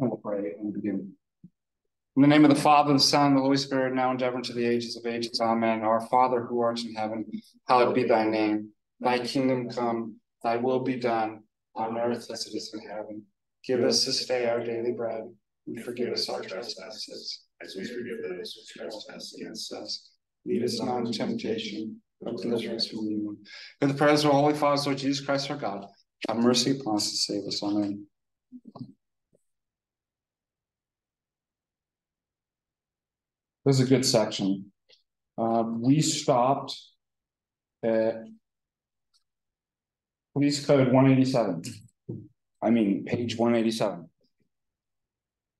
And we'll pray and begin. In the name of the Father, the Son, and the Holy Spirit, now and ever, and to the ages of ages. Amen. Our Father, who art in heaven, hallowed be thy name. Thy kingdom come, thy will be done, on earth as it is in heaven. Give us this day our daily bread, and forgive us our trespasses, as we forgive those who trespass against us. Lead us not into temptation, but deliver us from evil. In the prayers of our Holy Father, Lord Jesus Christ, our God, have mercy upon us and save us. Amen. This is a good section. We stopped at police code 187. I mean, page 187.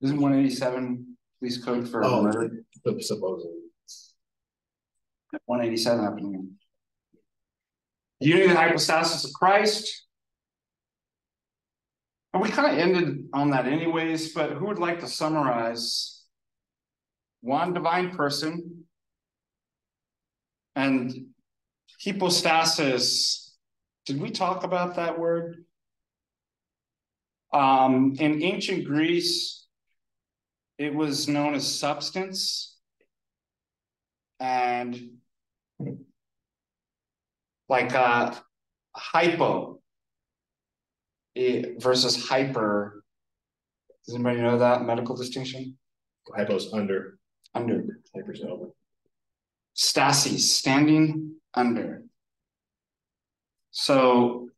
Isn't 187 police code for murder? Supposedly. 187 happening. Union of the hypostasis of Christ. And we kind of ended on that anyways, but who would like to summarize? One divine person and hypostasis. Did we talk about that word? In ancient Greece, it was known as substance. And like hypo versus hyper. Does anybody know that medical distinction? Hypo's under. Under. Stasis, standing under. So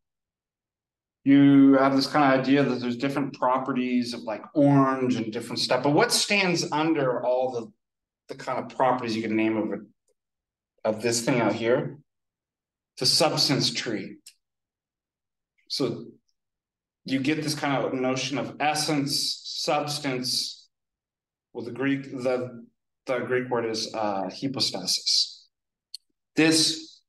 you have this kind of idea that there's different properties of like orange and different stuff, but what stands under all the kind of properties you can name of this thing out here? The substance tree. So you get this kind of notion of essence, substance. Well, the Greek word is hypostasis. This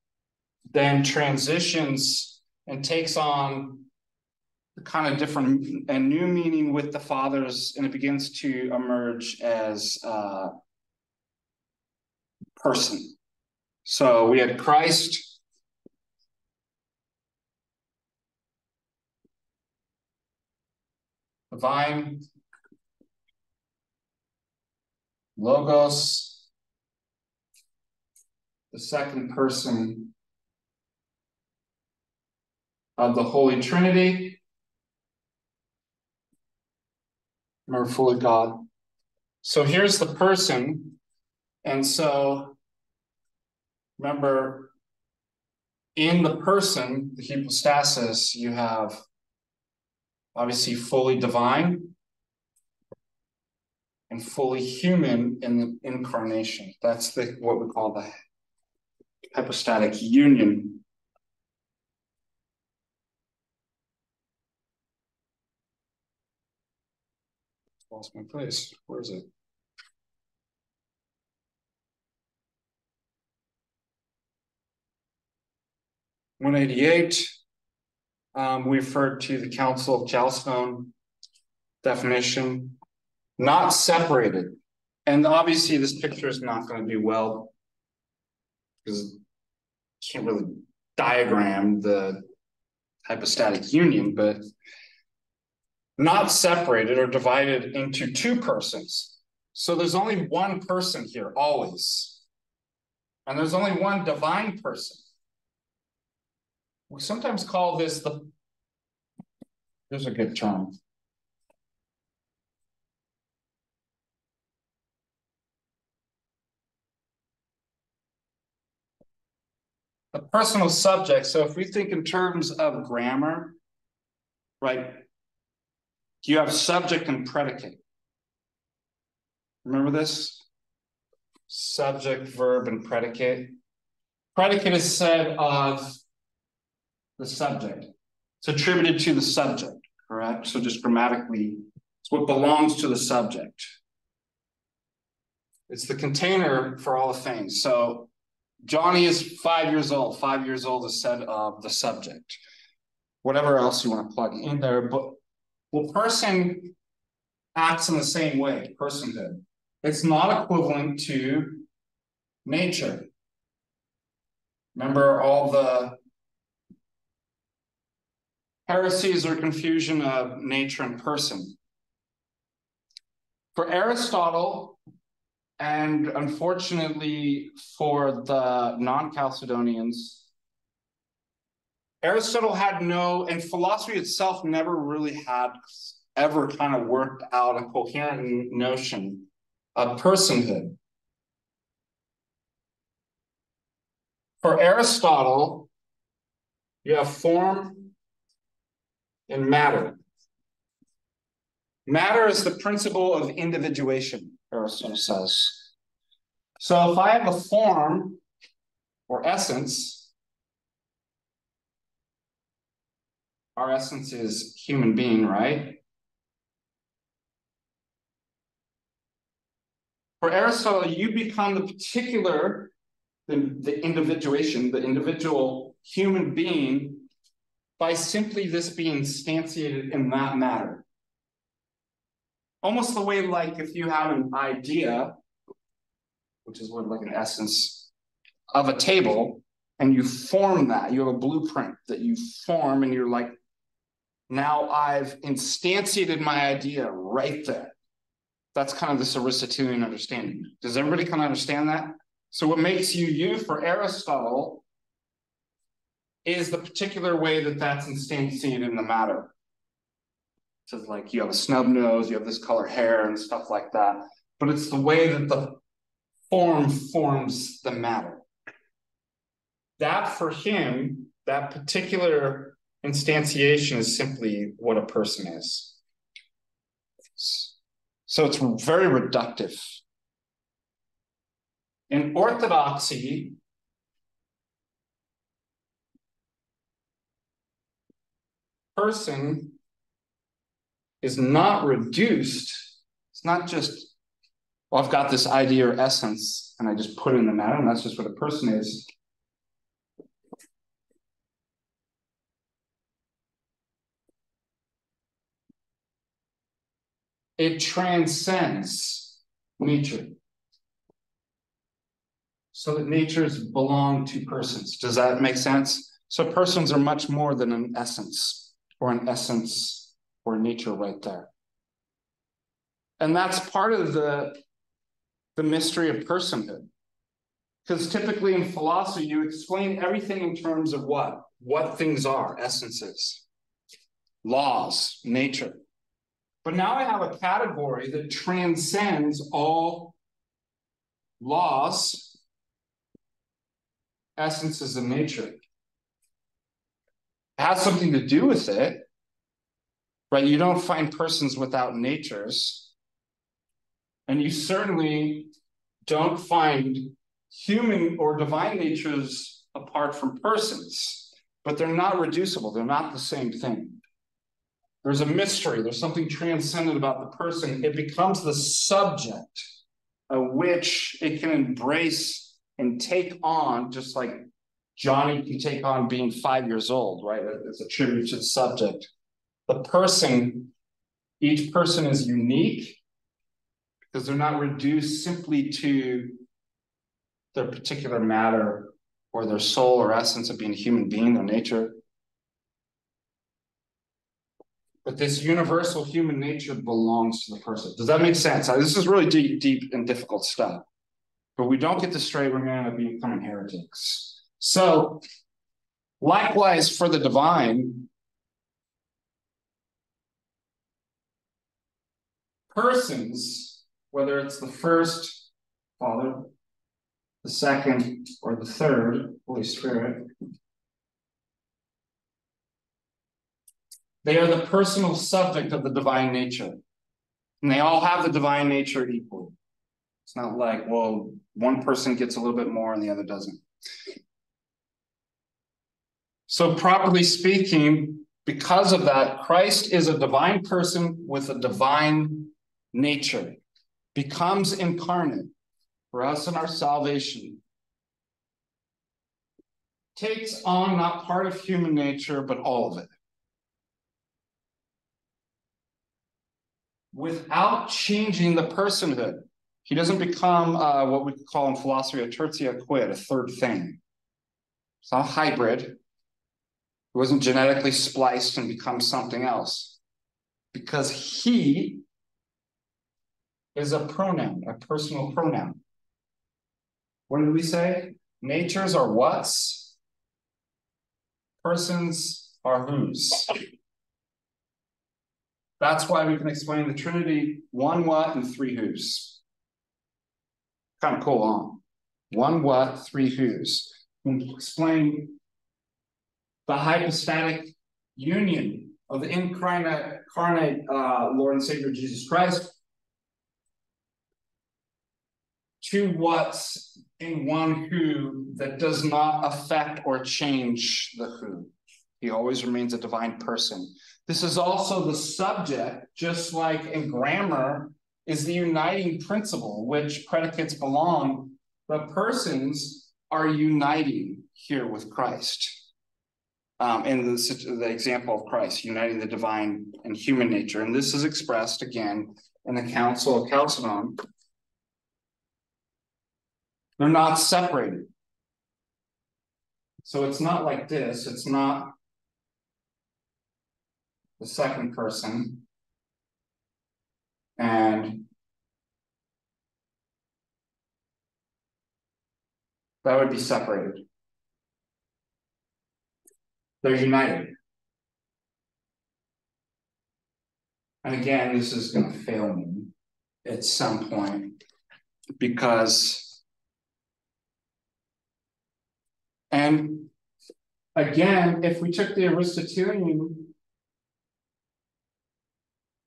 then transitions and takes on kind of different and new meaning with the fathers, and it begins to emerge as person. So we had Christ, divine, Logos, the second person of the Holy Trinity. Remember, fully God. So here's the person. And so remember, in the person, the hypostasis, you have obviously fully divine and fully human in the incarnation. That's what we call the hypostatic union. Lost my place. Where is it? In 188, we referred to the Council of Chalcedon definition. Not separated. And obviously this picture is not going to do well because you can't really diagram the hypostatic union, but not separated or divided into two persons. So there's only one person here always. And there's only one divine person. We sometimes call this the, there's a good term. The personal subject. So if we think in terms of grammar, right, you have subject and predicate. Remember this? Subject, verb, and predicate. Predicate is said of the subject. It's attributed to the subject, correct? So just grammatically, it's what belongs to the subject. It's the container for all things. So Johnny is 5 years old. 5 years old is said of the subject. Whatever else you want to plug in there. But well, person acts in the same way, personhood. It's not equivalent to nature. Remember all the heresies or confusion of nature and person. for Aristotle, and unfortunately for the non-Chalcedonians, Aristotle had no, and philosophy itself never really had ever kind of worked out a coherent notion of personhood. For Aristotle, you have form and matter. Matter is the principle of individuation, Aristotle says. So if I have a form or essence, our essence is human being, right? For Aristotle, you become the particular, the individuation, the individual human being, by simply this being instantiated in that matter. Almost the way, like, if you have an idea, which is what, like, an essence of a table, and you form that, you have a blueprint that you form, and you're like, now I've instantiated my idea right there. That's kind of this Aristotelian understanding. Does everybody kind of understand that? So what makes you you for Aristotle is the particular way that that's instantiated in the matter. So it's like you have a snub nose, you have this color hair and stuff like that, but it's the way that the form forms the matter. That for him, that particular instantiation is simply what a person is. So it's very reductive. In orthodoxy, person is not reduced. It's not just, well, I've got this idea or essence, and I just put it in the matter, and that's just what a person is. It transcends nature, so that natures belong to persons. Does that make sense? So persons are much more than an essence or nature right there. And that's part of the mystery of personhood. Because typically in philosophy, you explain everything in terms of what? What things are, essences, laws, nature. But now I have a category that transcends all laws, essences, and nature. It has something to do with it, right? You don't find persons without natures. And you certainly don't find human or divine natures apart from persons, but they're not reducible. They're not the same thing. There's a mystery. There's something transcendent about the person. It becomes the subject of which it can embrace and take on, just like Johnny can take on being 5 years old, right? It's a tribute to the subject. The person, each person is unique because they're not reduced simply to their particular matter or their soul or essence of being a human being, their nature. But this universal human nature belongs to the person. Does that make sense? This is really deep and difficult stuff. But we don't get this straight, we're going to be becoming heretics. So, likewise for the divine, persons, whether it's the first, Father, the second, or the third, Holy Spirit, they are the personal subject of the divine nature. And they all have the divine nature equally. It's not like, well, one person gets a little bit more and the other doesn't. So properly speaking, because of that, Christ is a divine person with a divine nature, becomes incarnate for us in our salvation, takes on not part of human nature, but all of it. Without changing the personhood. He doesn't become what we call in philosophy a tertia quid, a third thing. It's not a hybrid. He wasn't genetically spliced and become something else. Because he is a pronoun, a personal pronoun. What did we say? Natures are what's? Persons are whose? That's why we can explain the Trinity, one what and three whose. Kind of cool, huh? One what, three whose. We can explain the hypostatic union of the incarnate Lord and Savior Jesus Christ. Two what's in one who that does not affect or change the who. He always remains a divine person. This is also the subject, just like in grammar, is the uniting principle, which predicates belong. The persons are uniting here with Christ. In the example of Christ, uniting the divine and human nature. And this is expressed again in the Council of Chalcedon. They're not separated. So it's not like this. It's not the second person and that would be separated. They're united. And again, this is going to fail me at some point because, and again, if we took the Aristotelian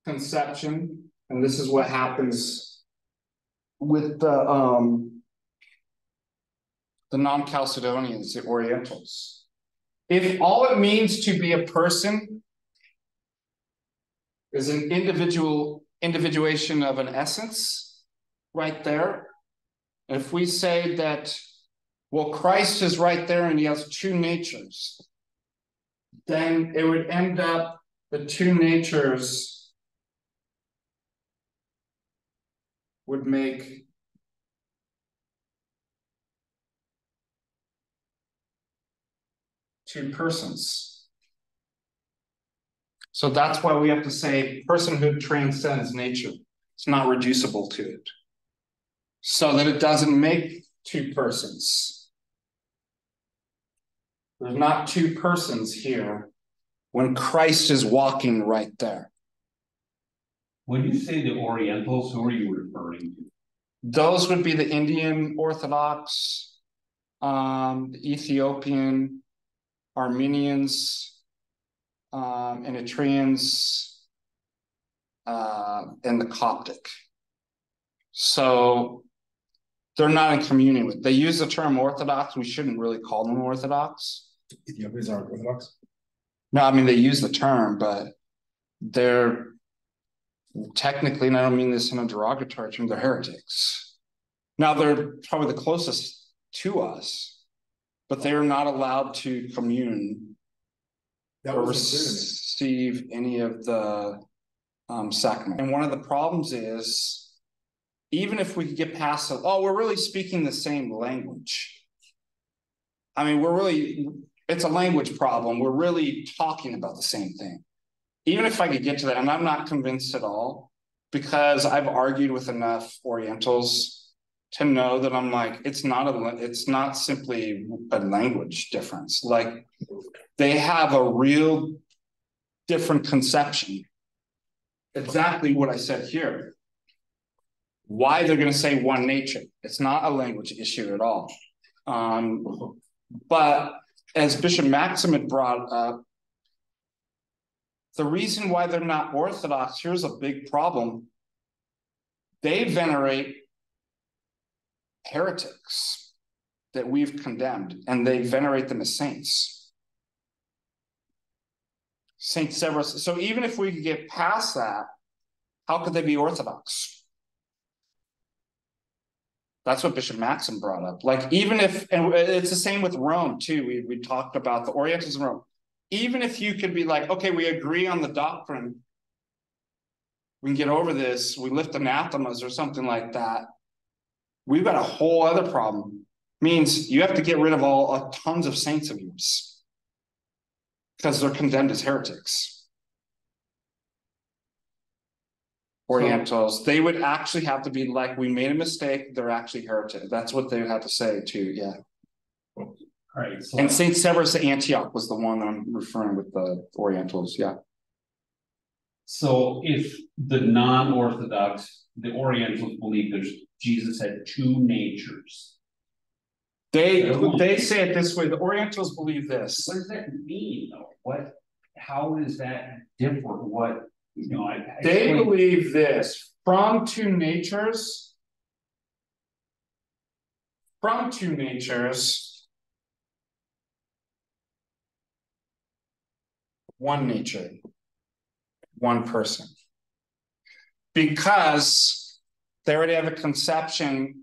conception, and this is what happens with the non-Chalcedonians, the Orientals. If all it means to be a person is an individuation of an essence right there, if we say that, well, Christ is right there and he has two natures, then it would end up the two natures would make two persons. So that's why we have to say personhood transcends nature. It's not reducible to it. So that it doesn't make two persons. There's not two persons here when Christ is walking right there. When you say the Orientals, who are you referring to? Those would be the Indian Orthodox, the Ethiopian, Armenians, and Eritreans, and the Coptic. So they're not in communion with. They use the term Orthodox. We shouldn't really call them Orthodox. Ethiopians aren't Orthodox? No, I mean, they use the term, but they're technically, and I don't mean this in a derogatory term, they're heretics. Now, they're probably the closest to us, but they are not allowed to commune or receive any of the sacrament. And one of the problems is, even if we could get past, we're really speaking the same language. I mean, it's a language problem. We're really talking about the same thing. Even if I could get to that, and I'm not convinced at all, because I've argued with enough Orientals to know that I'm like, it's not simply a language difference. Like, they have a real different conception. Exactly what I said here. Why they're going to say one nature. It's not a language issue at all. But as Bishop Maxim had brought up, the reason why they're not Orthodox, here's a big problem. They venerate heretics that we've condemned, and they venerate them as saints. Saint Severus. So even if we could get past that, how could they be Orthodox? That's what Bishop Maxim brought up. Like, even if, and it's the same with Rome too. We talked about the Orientals in Rome. Even if you could be like, okay, we agree on the doctrine, we can get over this, we lift anathemas or something like that. We've got a whole other problem. Means you have to get rid of tons of saints of yours because they're condemned as heretics. Orientals, they would actually have to be like, we made a mistake, they're actually heretic. That's what they had to say too, yeah. All right. So and Saint Severus of Antioch was the one I'm referring with the Orientals, yeah. So if the non-Orthodox, the Orientals believe there's Jesus had two natures. They say it this way, the Orientals believe this. What does that mean though? What, how does that differ? What, you know, they believe this, from two natures, one nature, one person. Because they already have a conception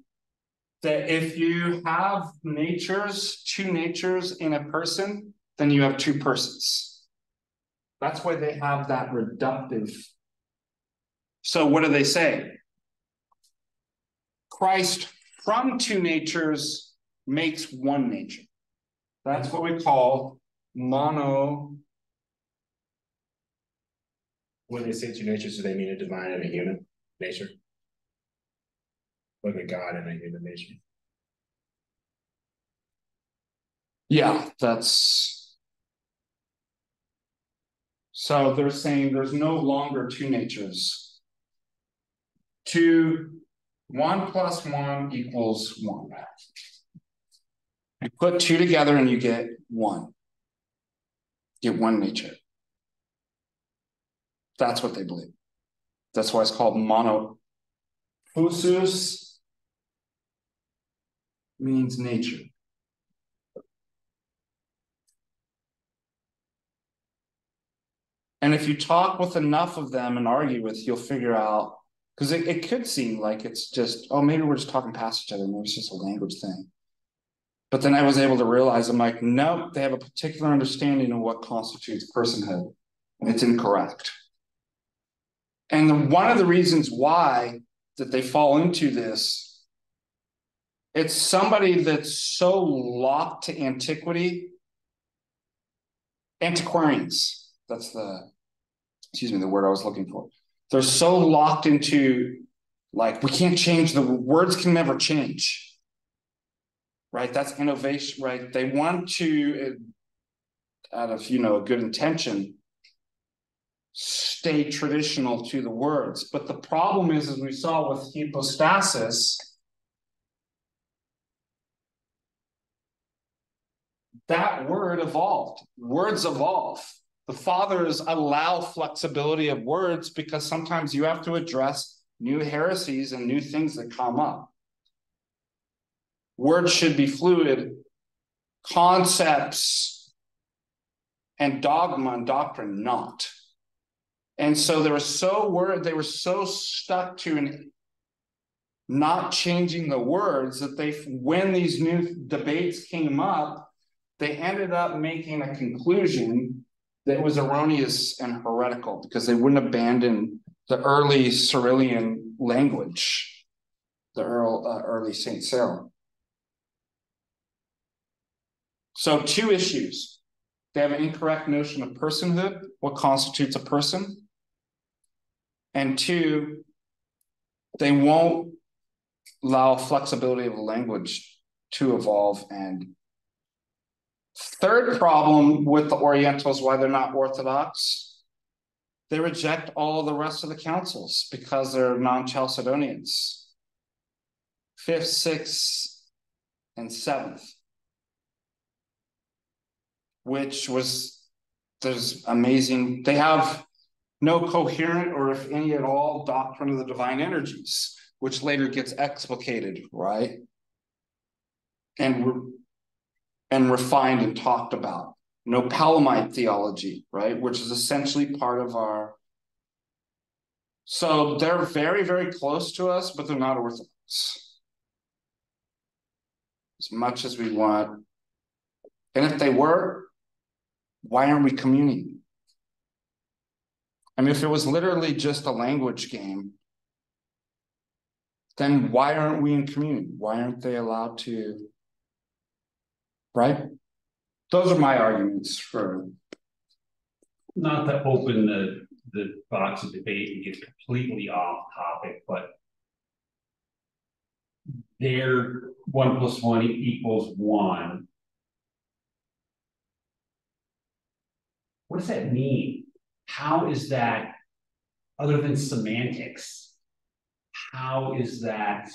that if you have natures, two natures in a person, then you have two persons. That's why they have that reductive. So what do they say? Christ from two natures makes one nature. That's what we call mono. When they say two natures, do they mean a divine and a human nature? Like a God and a human nature? Yeah, that's... So they're saying there's no longer two natures. One plus one equals one. You put two together and you get one. You get one nature. That's what they believe. That's why it's called monophysite, means nature. And if you talk with enough of them and argue with, you'll figure out, because it could seem like it's just, oh, maybe we're just talking past each other. Maybe it's just a language thing. But then I was able to realize, I'm like, nope, they have a particular understanding of what constitutes personhood. And it's incorrect. And one of the reasons why that they fall into this, it's somebody that's so locked to antiquity, antiquarians. That's the word I was looking for. They're so locked into, like, we can't change, the words can never change, right? That's innovation, right? They want to, out of, you know, a good intention, stay traditional to the words. But the problem is, as we saw with hypostasis, that word evolved. Words evolve. The fathers allow flexibility of words because sometimes you have to address new heresies and new things that come up. Words should be fluid. Concepts and dogma and doctrine not. And so they were so stuck to not changing the words that they, when these new debates came up, they ended up making a conclusion that was erroneous and heretical because they wouldn't abandon the early Cyrilian language, the early St. Cyril. So two issues. They have an incorrect notion of personhood, what constitutes a person. And two, they won't allow flexibility of the language to evolve. And third problem with the Orientals, why they're not Orthodox, they reject all the rest of the councils because they're non-Chalcedonians. 5th, 6th, and 7th, which was, there's amazing, they have no coherent or if any at all doctrine of the divine energies, which later gets explicated, right? And refined and talked about. No Palamite theology, right? Which is essentially part of our... So they're very, very close to us, but they're not Orthodox. As much as we want. And if they were, why aren't we communing? I mean, if it was literally just a language game, then why aren't we in communion? Why aren't they allowed to... Right? Those are my arguments for... Not to open the the box of debate and gets completely off topic, but their 1 + 1 = 1. What does that mean? How is that, other than semantics, how is that,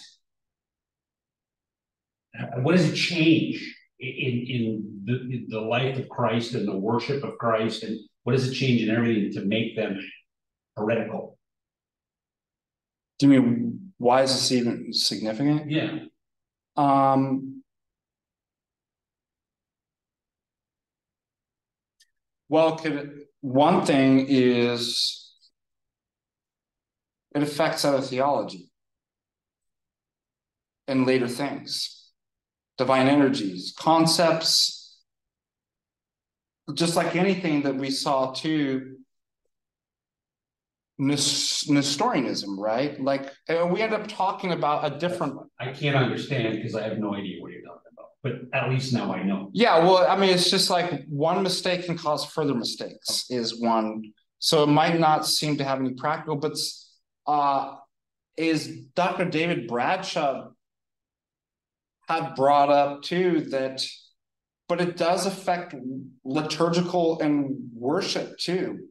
what does it change in the life of Christ and the worship of Christ, and what does it change in everything to make them heretical? Do you mean, why is this even significant? Yeah. Well, one thing is it affects other theology and later things, divine energies, concepts, just like anything that we saw too, Nestorianism, right? Like we end up talking about a different. I can't understand because I have no idea what you're talking about. But at least now I know. Yeah, well, I mean, it's just like one mistake can cause further mistakes is one. So it might not seem to have any practical, but is Dr. David Bradshaw had brought up too that, but it does affect liturgical and worship too.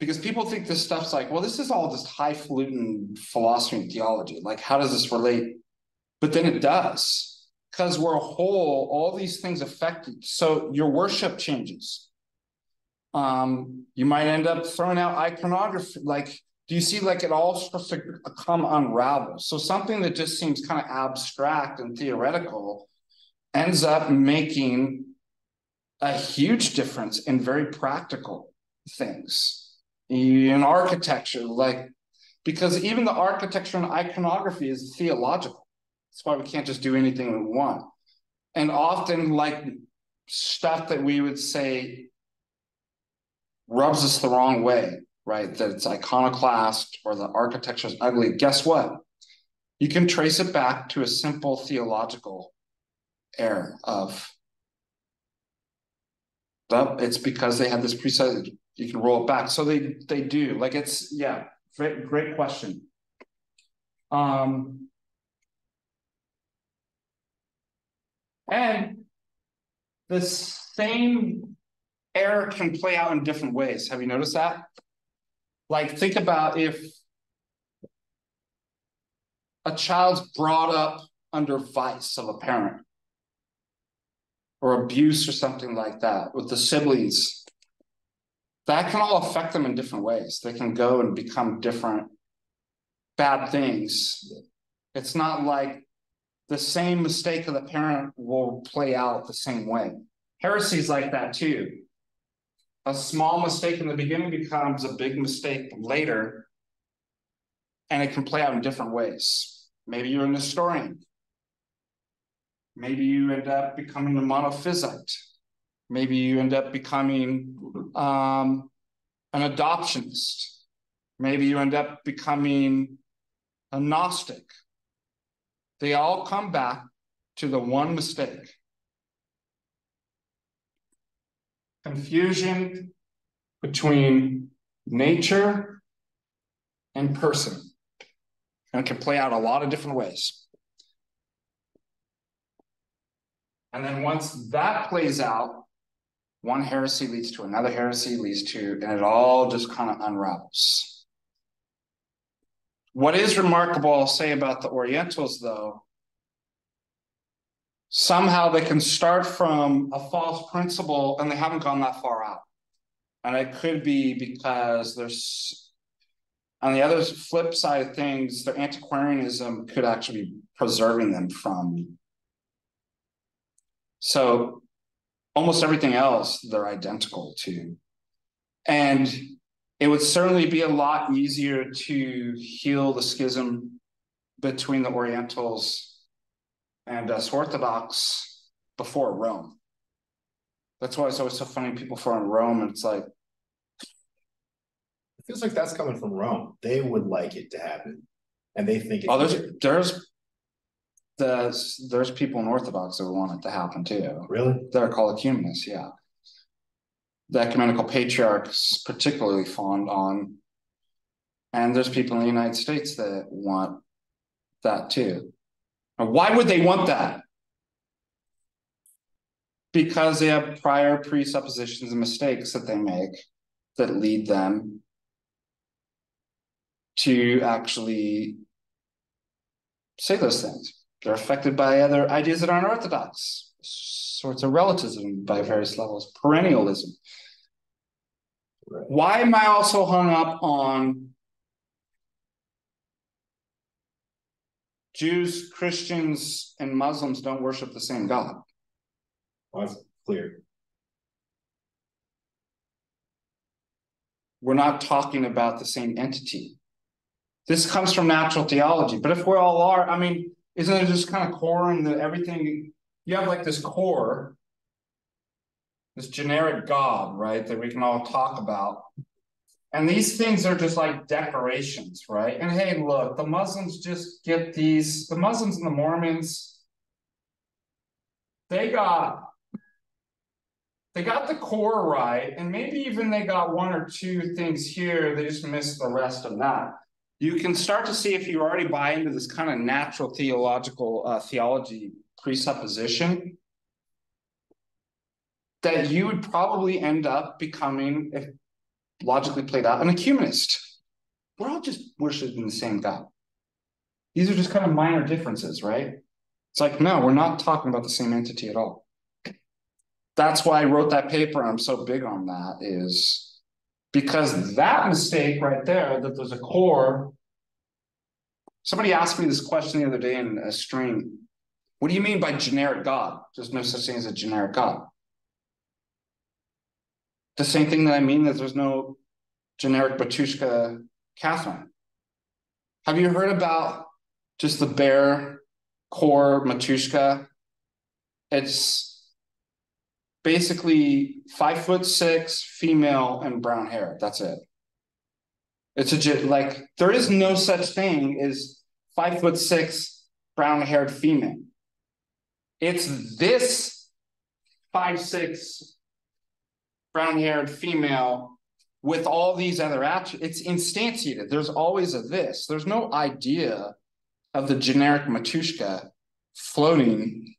Because people think this stuff's like, well, this is all just highfalutin philosophy and theology. Like, how does this relate? But then it does. Because we're whole, all these things affect you. So your worship changes. You might end up throwing out iconography. Like, do you see like it all starts to come unravel? So something that just seems kind of abstract and theoretical ends up making a huge difference in very practical things. In architecture, like, because even the architecture and iconography is theological. That's why we can't just do anything we want. And often, like, stuff that we would say rubs us the wrong way, right? That it's iconoclast or the architecture is ugly. Guess what? You can trace it back to a simple theological error of, well, it's because they had this preset. You can roll it back. So they do. Like, it's, yeah, great question. And the same error can play out in different ways. Have you noticed that? Like, think about if a child's brought up under vice of a parent or abuse or something like that with the siblings. That can all affect them in different ways. They can go and become different bad things. It's not like the same mistake of the parent will play out the same way. Heresy's like that too. A small mistake in the beginning becomes a big mistake later, and it can play out in different ways. Maybe you're a Nestorian. Maybe you end up becoming a monophysite. Maybe you end up becoming an adoptionist. Maybe you end up becoming a Gnostic. They all come back to the one mistake. Confusion between nature and person. And it can play out a lot of different ways. And then once that plays out, one heresy leads to another heresy leads to, and it all just kind of unravels. What is remarkable, I'll say, about the Orientals, though, somehow they can start from a false principle and they haven't gone that far out. And it could be because there's, on the other flip side of things, their antiquarianism could actually be preserving them from. So almost everything else, they're identical to. And it would certainly be a lot easier to heal the schism between the Orientals and us Orthodox before Rome. That's why it's always so funny people from Rome, and it's like, it feels like that's coming from Rome. They would like it to happen, and they think. Oh, there's people in Orthodox that would want it to happen too. Really? They're called ecumenists, yeah. the ecumenical patriarchs particularly fond on. And there's people in the United States that want that too. And why would they want that? Because they have prior presuppositions and mistakes that they make that lead them to actually say those things. They're affected by other ideas that aren't orthodox, sorts of relativism by various levels, perennialism. Right. Why am I also hung up on Jews, Christians, and Muslims don't worship the same God? Well, that's clear. We're not talking about the same entity. This comes from natural theology, but if we all are, I mean, isn't it just kind of core in that everything, you have like this core, this generic God, right, that we can all talk about. And these things are just like decorations, right? And hey, look, the Muslims just get these, the Muslims and the Mormons, they got the core right, and maybe even they got one or two things here, they just missed the rest of that. You can start to see if you already buy into this kind of natural theological theology presupposition that you would probably end up becoming, if logically played out, an ecumenist. We're all just worshiping the same God. These are just kind of minor differences, right? It's like, no, we're not talking about the same entity at all. That's why I wrote that paper, and I'm so big on that, is because that mistake right there, that there's a core. Somebody asked me this question the other day in a stream. What do you mean by generic God? There's no such thing as a generic God. The same thing that I mean that there's no generic Matushka Catherine. Have you heard about just the bare core Matushka? It's basically 5'6", female, and brown hair. That's it. It's a, like, there is no such thing as 5'6", brown-haired female. It's this 5'6", brown-haired female with all these other attributes. It's instantiated. There's always a this. There's no idea of the generic Matushka floating,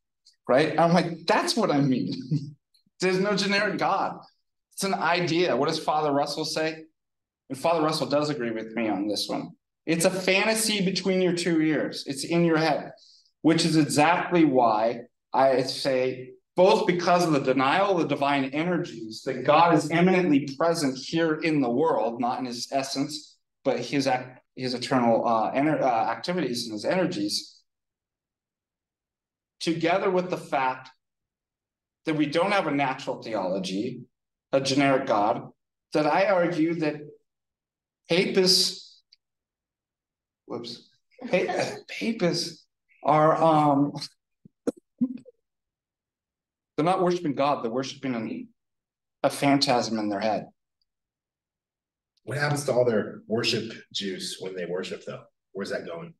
right? I'm like, that's what I mean. There's no generic God. It's an idea. What does Father Russell say? And Father Russell does agree with me on this one. It's a fantasy between your two ears. It's in your head, which is exactly why I say, both because of the denial of the divine energies, that God is eminently present here in the world, not in his essence, but his eternal activities and his energies, together with the fact that we don't have a natural theology, a generic God, that I argue that papists are, they're not worshiping God, they're worshiping a phantasm in their head. What happens to all their worship juice when they worship, though? Where's that going?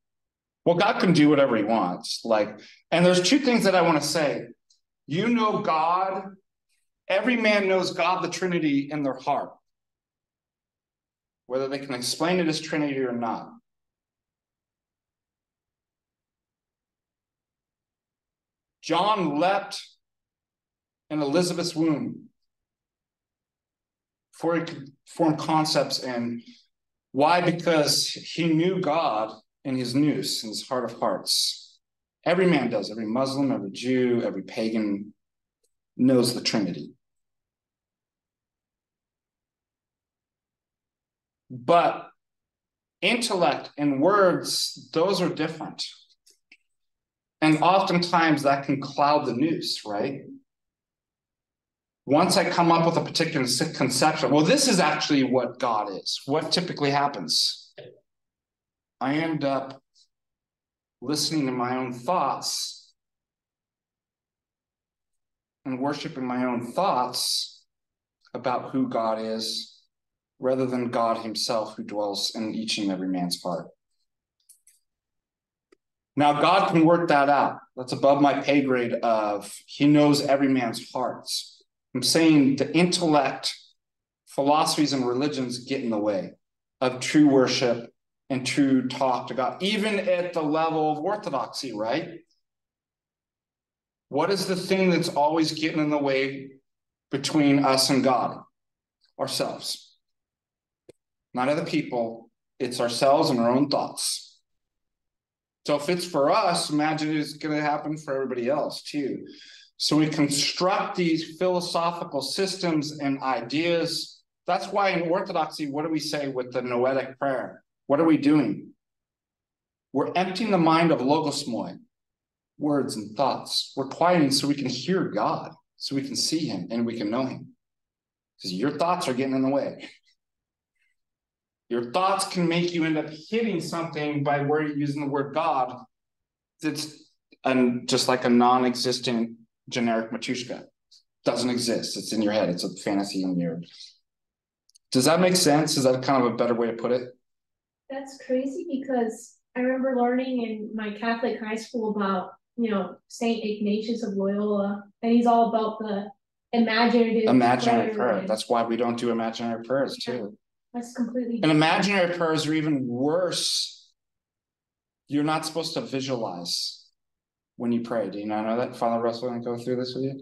Well, God can do whatever he wants. Like, and there's two things that I want to say. You know God, every man knows God, the Trinity, in their heart, whether they can explain it as Trinity or not. John leapt in Elizabeth's womb before he could form concepts. And why? Because he knew God in his nous, in his heart of hearts. Every man does, every Muslim, every Jew, every pagan knows the Trinity. But intellect and words, those are different. And oftentimes that can cloud the nous, right? Once I come up with a particular conception, well, this is actually what God is. What typically happens? I end up listening to my own thoughts and worshiping my own thoughts about who God is, rather than God himself who dwells in each and every man's heart. Now, God can work that out. That's above my pay grade of he knows every man's hearts. I'm saying the intellect philosophies and religions get in the way of true worship and true talk to God, even at the level of orthodoxy, right? What is the thing that's always getting in the way between us and God? Ourselves. Not other people. It's ourselves and our own thoughts. So if it's for us, imagine it's going to happen for everybody else too. So we construct these philosophical systems and ideas. That's why in orthodoxy, what do we say with the noetic prayer? What are we doing? We're emptying the mind of logosmoi, words and thoughts. We're quieting so we can hear God, so we can see him and we can know him. Because your thoughts are getting in the way. Your thoughts can make you end up hitting something by where you're using the word God. It's just like a non-existent generic Matushka. Doesn't exist. It's in your head. It's a fantasy in your... Does that make sense? Is that kind of a better way to put it? That's crazy, because I remember learning in my Catholic high school about, you know, St. Ignatius of Loyola, and he's all about the imaginary prayer. And that's why we don't do imaginary prayers too. That's completely different. And imaginary prayers are even worse. You're not supposed to visualize when you pray. Do you not know that? Father Russell, I'm going to go through this with you.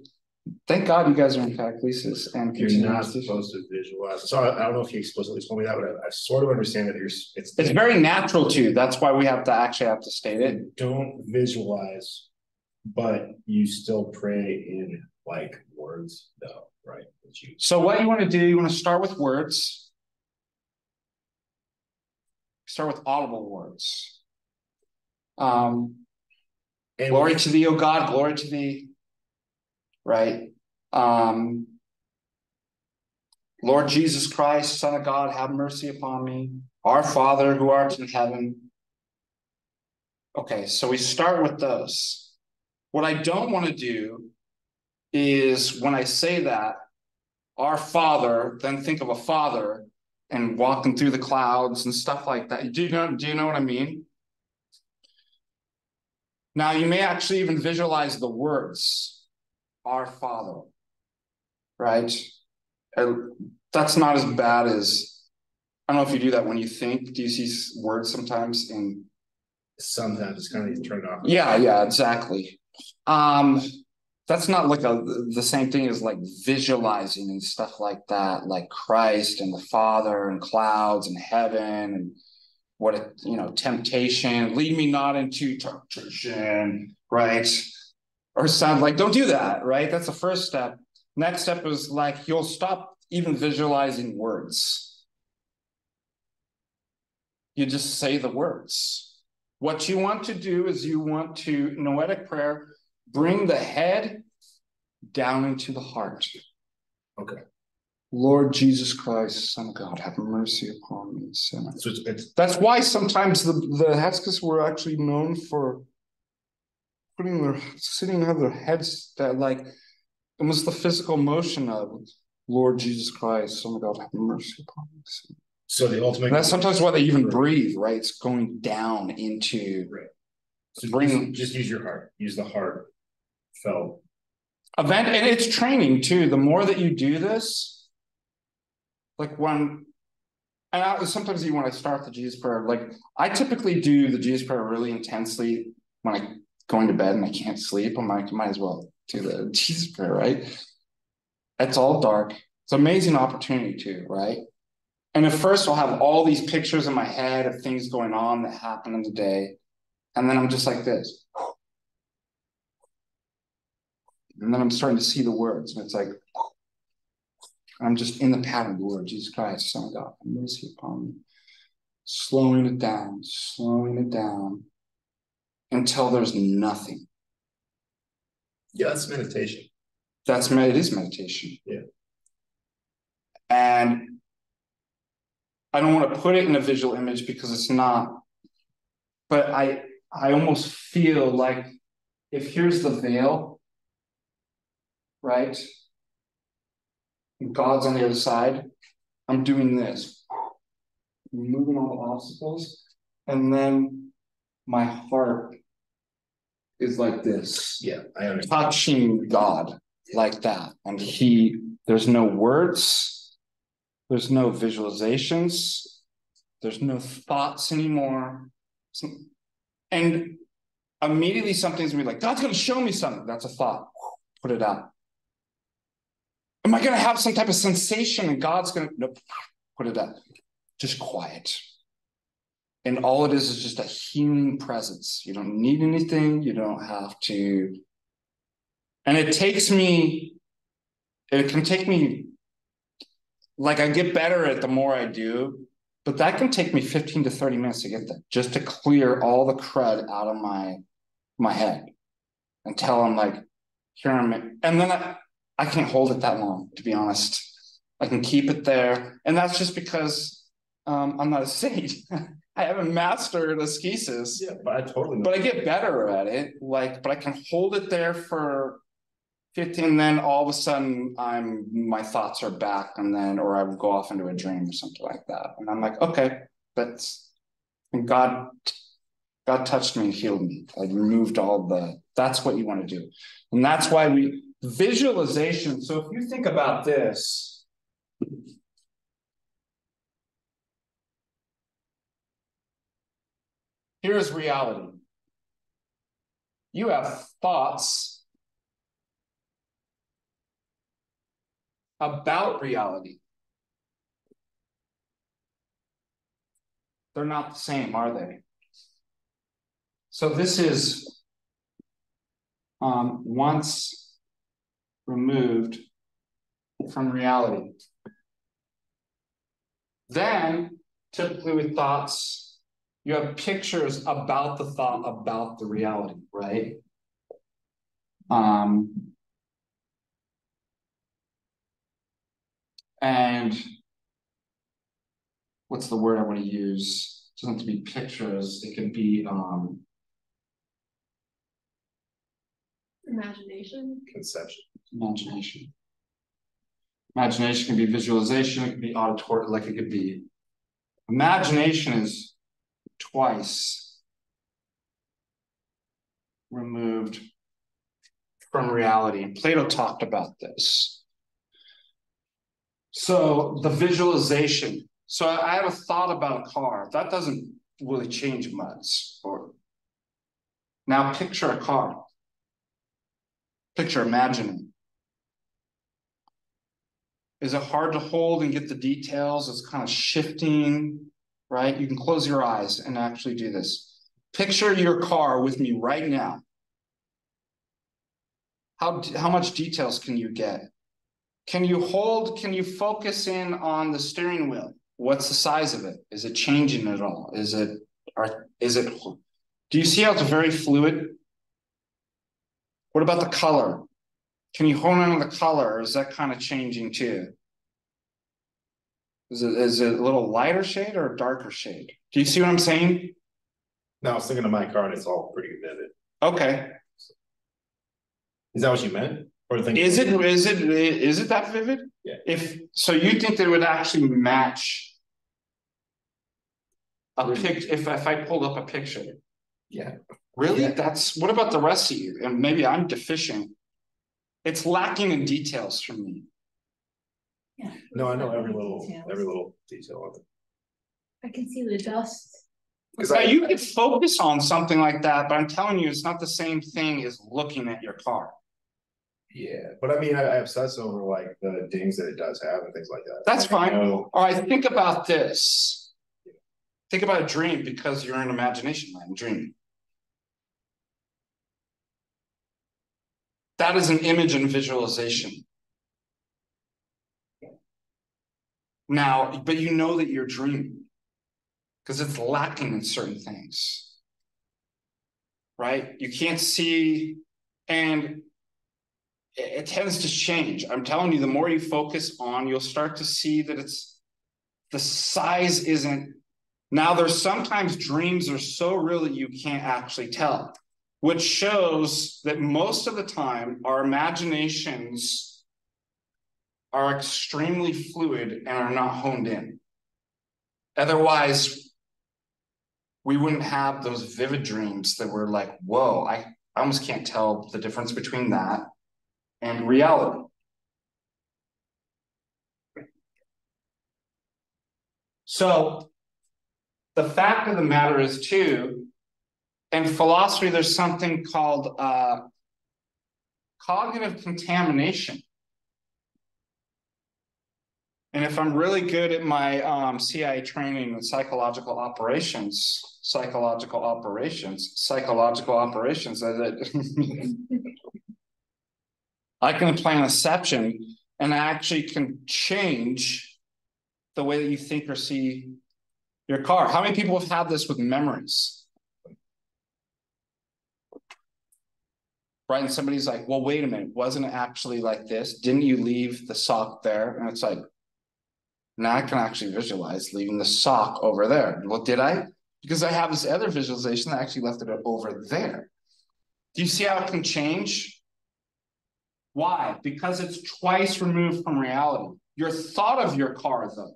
Thank God you guys are in catechlesis. And you're not supposed to visualize. So I don't know if you explicitly told me that, but I sort of understand that it's very natural to you. That's why we have to actually have to state it. Don't visualize, but you still pray in like words, though, right? So what you want to do, you want to start with words. Start with audible words. Glory to thee, O God, glory to thee. Right? Lord Jesus Christ, Son of God, have mercy upon me. Our Father who art in heaven. Okay, so we start with those. What I don't want to do is when I say that, our Father, then think of a father and walking through the clouds and stuff like that. Do you know what I mean? Now, you may actually even visualize the words. Our Father, right? That's not as bad as, I don't know if you do that when you think. Do you see words sometimes? And sometimes it's kind of turned off. Yeah, exactly. That's not like the same thing as like visualizing and stuff like that, like Christ and the Father and clouds and heaven and temptation. Lead me not into temptation, right? Or sound like, don't do that, right? That's the first step. Next step is like, you'll stop even visualizing words. You just say the words. What you want to do is you want to, noetic prayer, bring the head down into the heart. Okay. Lord Jesus Christ, Son of God, have mercy upon me, sinner. So that's why sometimes the hesychasts were actually known for sitting on their heads, that like almost the physical motion of Lord Jesus Christ, Son of God, have mercy upon us. So the ultimate. That's sometimes why they even breathe, right? It's going down into. Right. So just use your heart. Use the heart. Felt. Event, and it's training too. The more that you do this, like when, and sometimes even when I start the Jesus prayer, like I typically do the Jesus prayer really intensely when I. Going to bed and I can't sleep, I'm like, might as well do the Jesus prayer, right? It's all dark. It's an amazing opportunity too, right? And at first I'll have all these pictures in my head of things going on that happen in the day. And then I'm just like this. And then I'm starting to see the words. And it's like, I'm just in the pattern of the word, Jesus Christ, Son of God, have mercy upon me. Slowing it down. Until there's nothing. Yeah, that's meditation. It is meditation. Yeah. And I don't want to put it in a visual image because it's not, but I almost feel like if here's the veil, right? And God's on the other side. I'm doing this. Moving all the obstacles. And then my heart is like this. Yeah, I am touching God like that. And there's no words, There's no visualizations. There's no thoughts anymore. And immediately something's gonna be like, God's gonna show me something. That's a thought. Put it out. Am I gonna have some type of sensation and God's gonna, nope, put it out. Just quiet. And all it is just a healing presence. You don't need anything. You don't have to. And it can take me, like I get better at the more I do, but that can take me 15 to 30 minutes to get that, just to clear all the crud out of my head until I'm like, here I'm at. And then I can't hold it that long, to be honest. I can keep it there. And that's just because I'm not a saint. I haven't mastered a schisis. Yeah, but I totally know. But I get better at it. But I can hold it there for 15, then all of a sudden my thoughts are back, or I would go off into a dream or something like that. And I'm like, okay, and God touched me and healed me. I removed that's what you want to do. And that's why visualization. So if you think about this, here's reality. You have thoughts about reality. They're not the same, are they? So this is once removed from reality. Then, typically with thoughts, you have pictures about the thought, about the reality, right? And what's the word I want to use? It doesn't have to be pictures. It could be imagination. Conception. Imagination. Imagination can be visualization. It could be auditory. It could be. Imagination is twice removed from reality. And Plato talked about this. So the visualization. So I have a thought about a car. That doesn't really change much. Now picture a car. Picture, imagine. Is it hard to hold and get the details? It's kind of shifting. Right? You can close your eyes and actually do this. Picture your car with me right now. How much details can you get? Can you focus in on the steering wheel? What's the size of it? Is it changing at all? Do you see how it's very fluid? What about the color? Can you hone in on the color? Or is that kind of changing too? Is it a little lighter shade or a darker shade? Do you see what I'm saying? No, I was thinking of my car and it's all pretty vivid. Okay. Is that what you meant? Or is it that vivid? Yeah. You think that it would actually match a picture if I pulled up a picture? Yeah. Really? Yeah. What about the rest of you? And maybe I'm deficient. It's lacking in details for me. Yeah. No, I know every little detail of it. I can see the dust. You could focus on something like that, but I'm telling you, it's not the same thing as looking at your car. Yeah, but I mean, I obsess over the dings that it does have and things like that. That's fine. All right, think about this. Yeah. Think about a dream, because you're in imagination land, dreaming. That is an image and visualization. Now, but you know that you're dreaming because it's lacking in certain things, right? You can't see, and it tends to change. I'm telling you, the more you focus on, you'll start to see that the size isn't. Now, there's sometimes dreams are so real that you can't actually tell, which shows that most of the time our imaginations are extremely fluid and are not honed in. Otherwise, we wouldn't have those vivid dreams that were like, whoa, I almost can't tell the difference between that and reality. So the fact of the matter is, too, in philosophy, there's something called cognitive contamination. And if I'm really good at my CIA training in psychological operations, I can apply an exception, and I actually can change the way that you think or see your car. How many people have had this with memories? Right, and somebody's like, well, wait a minute, wasn't it actually like this? Didn't you leave the sock there? And it's like, now I can actually visualize leaving the sock over there. Well, did I? Because I have this other visualization that actually left it over there. Do you see how it can change? Why? Because it's twice removed from reality. Your thought of your car, though,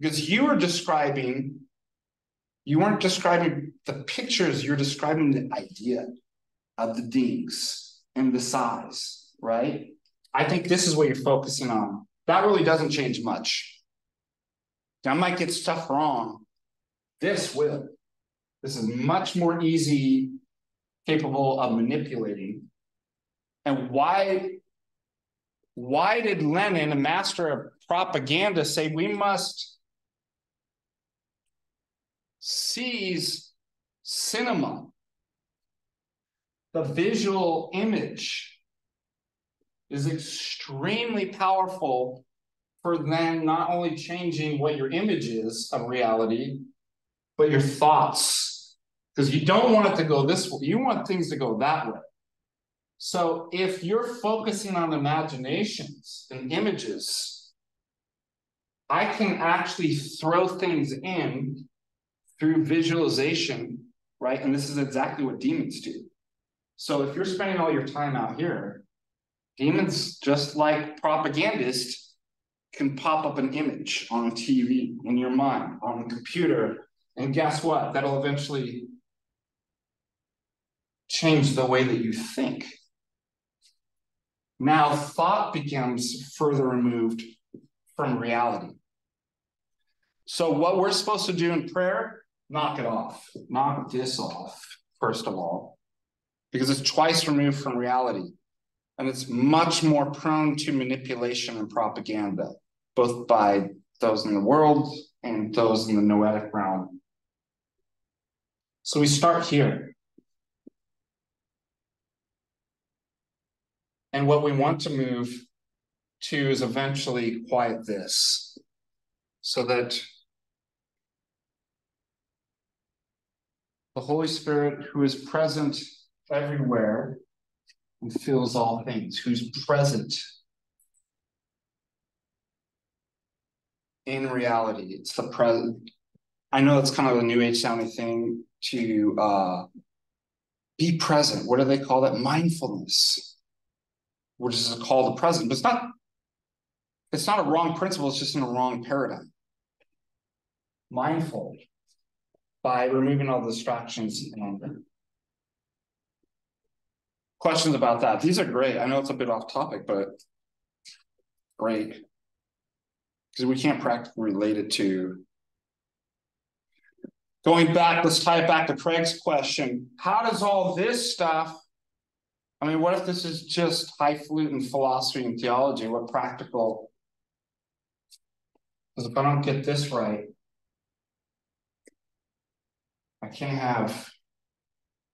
because you weren't describing the pictures, you're describing the idea of the dings and the size, right? I think this is what you're focusing on. That really doesn't change much. Now, I might get stuff wrong. This will. This is much more easy, capable of manipulating. And why did Lenin, a master of propaganda, say we must seize cinema, the visual image? Is extremely powerful for then not only changing what your image is of reality, but your thoughts. Because you don't want it to go this way. You want things to go that way. So if you're focusing on imaginations and images, I can actually throw things in through visualization, right? And this is exactly what demons do. So if you're spending all your time out here, demons, just like propagandists, can pop up an image on TV, in your mind, on a computer. And guess what? That'll eventually change the way that you think. Now thought becomes further removed from reality. So what we're supposed to do in prayer, knock it off. Knock this off, first of all, because it's twice removed from reality. And it's much more prone to manipulation and propaganda, both by those in the world and those in the noetic realm. So we start here. And what we want to move to is eventually quiet this, so that the Holy Spirit, who is present everywhere, who fills all things, who's present in reality. It's the present. I know it's kind of a New Age sounding thing to be present. What do they call that? Mindfulness, which is a call to present. But it's not a wrong principle. It's just in a wrong paradigm. Mindful by removing all the distractions and questions about that. These are great. I know it's a bit off topic, but great. Because we can't practically relate it to. Going back, let's tie it back to Craig's question. How does all this stuff, I mean, what if this is just highfalutin philosophy and theology? What practical? Because if I don't get this right, I can't have.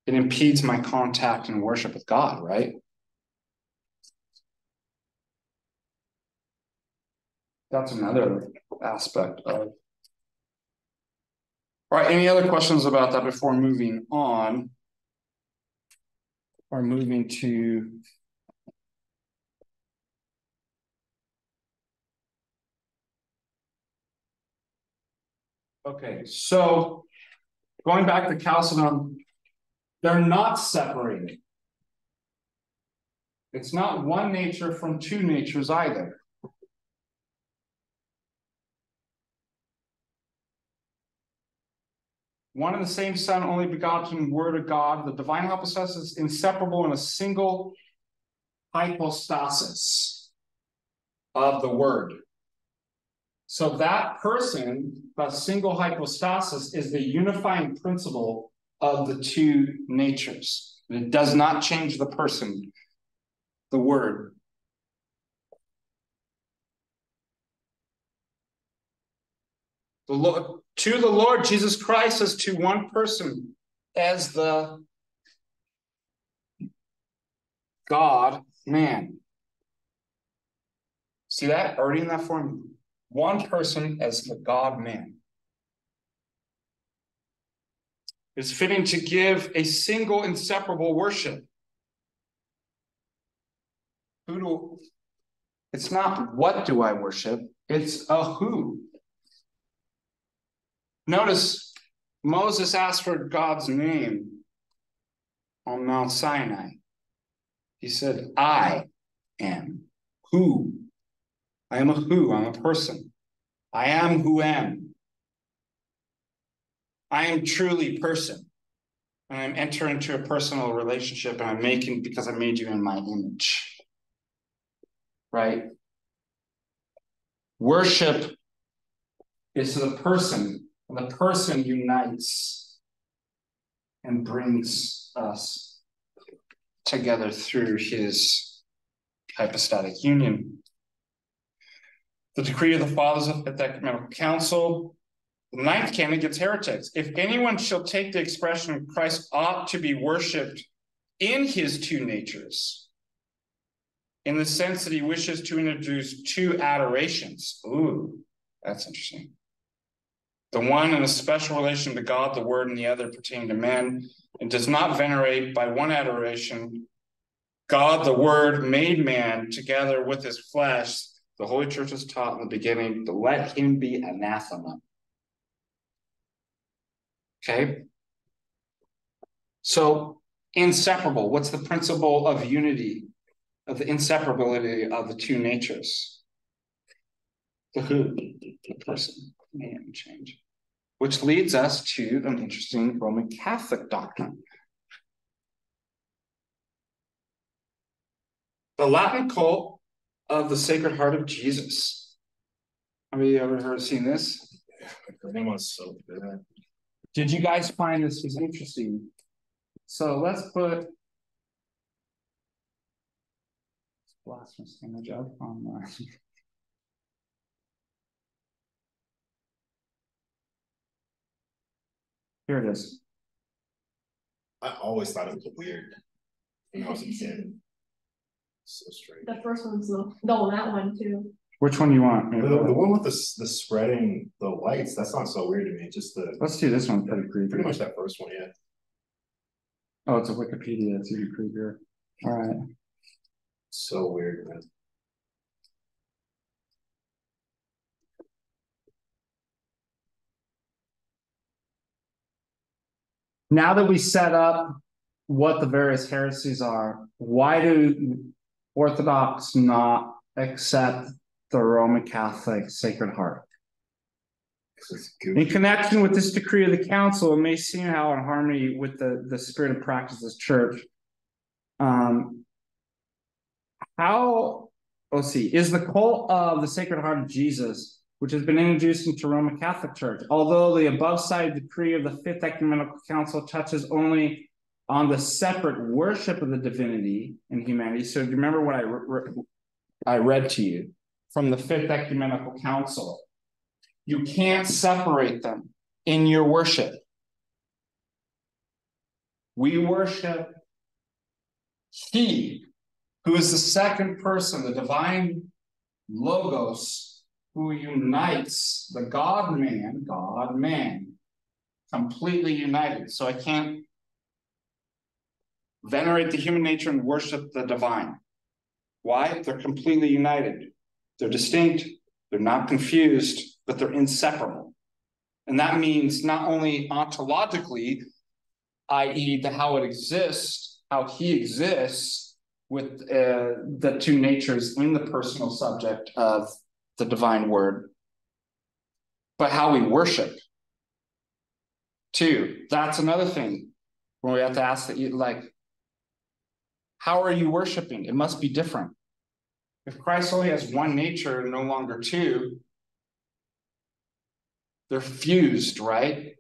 It impedes my contact and worship with God, right? That's another aspect of. All right, any other questions about that before moving on? Or moving to. Okay, so going back to Chalcedon. They're not separated. It's not one nature from two natures either. One and the same Son, only begotten Word of God, the divine hypostasis, inseparable in a single hypostasis of the Word. So that person, that single hypostasis, is the unifying principle of the two natures. It does not change the person, the word. The Lord, to the Lord Jesus Christ is to one person as the God-man. See that? Already in that formula. One person as the God-man. It's fitting to give a single inseparable worship. Who do? It's not what do I worship, it's a who. Notice Moses asked for God's name on Mount Sinai. He said, I am who. I am a who, I'm a person. I am who am. I am truly person. And I'm entering into a personal relationship, and I'm making, because I made you in my image. Right? Worship is the person. And the person unites and brings us together through his hypostatic union. The decree of the fathers at that ecumenical council, the 9th canon gets heretics. If anyone shall take the expression Christ ought to be worshipped in his two natures, in the sense that he wishes to introduce two adorations. Ooh, that's interesting. The one in a special relation to God, the Word, and the other pertaining to man, and does not venerate by one adoration God, the Word, made man together with his flesh. The Holy Church was taught in the beginning to let him be anathema. Okay? So, inseparable. What's the principle of unity, of the inseparability of the two natures? The who, the person, man, change. Which leads us to an interesting Roman Catholic doctrine. The Latin cult of the Sacred Heart of Jesus. Have you ever seen this? That one's so good. Did you guys find this is interesting? So let's put this blasphemous image up online. Here it is. I always thought it was weird when I was a kid. So strange. The first one's no, that one too. Which one do you want? The one with the spreading the lights. That's not so weird to me. Just the. Let's do this one. Pretty creepy. Pretty much that first one, yeah. Oh, it's a Wikipedia. It's even creepier. All right. So weird, man. Now that we set up what the various heresies are, why do Orthodox not accept the Roman Catholic Sacred Heart? In connection with this decree of the council, it may seem how in harmony with the spirit and practice of the church. Is the cult of the Sacred Heart of Jesus, which has been introduced into Roman Catholic Church. Although the above-cited decree of the 5th Ecumenical Council touches only on the separate worship of the divinity and humanity. So do you remember what I read to you from the 5th Ecumenical Council? You can't separate them in your worship. We worship he who is the second person, the divine logos, who unites the God-man, completely united. So I can't venerate the human nature and worship the divine. Why? They're completely united. They're distinct, they're not confused, but they're inseparable. And that means not only ontologically, i.e. how it exists, how he exists with the two natures in the personal subject of the divine word, but how we worship too. That's another thing when we have to ask that, how are you worshiping? It must be different. If Christ only has one nature and no longer two, They're fused, right?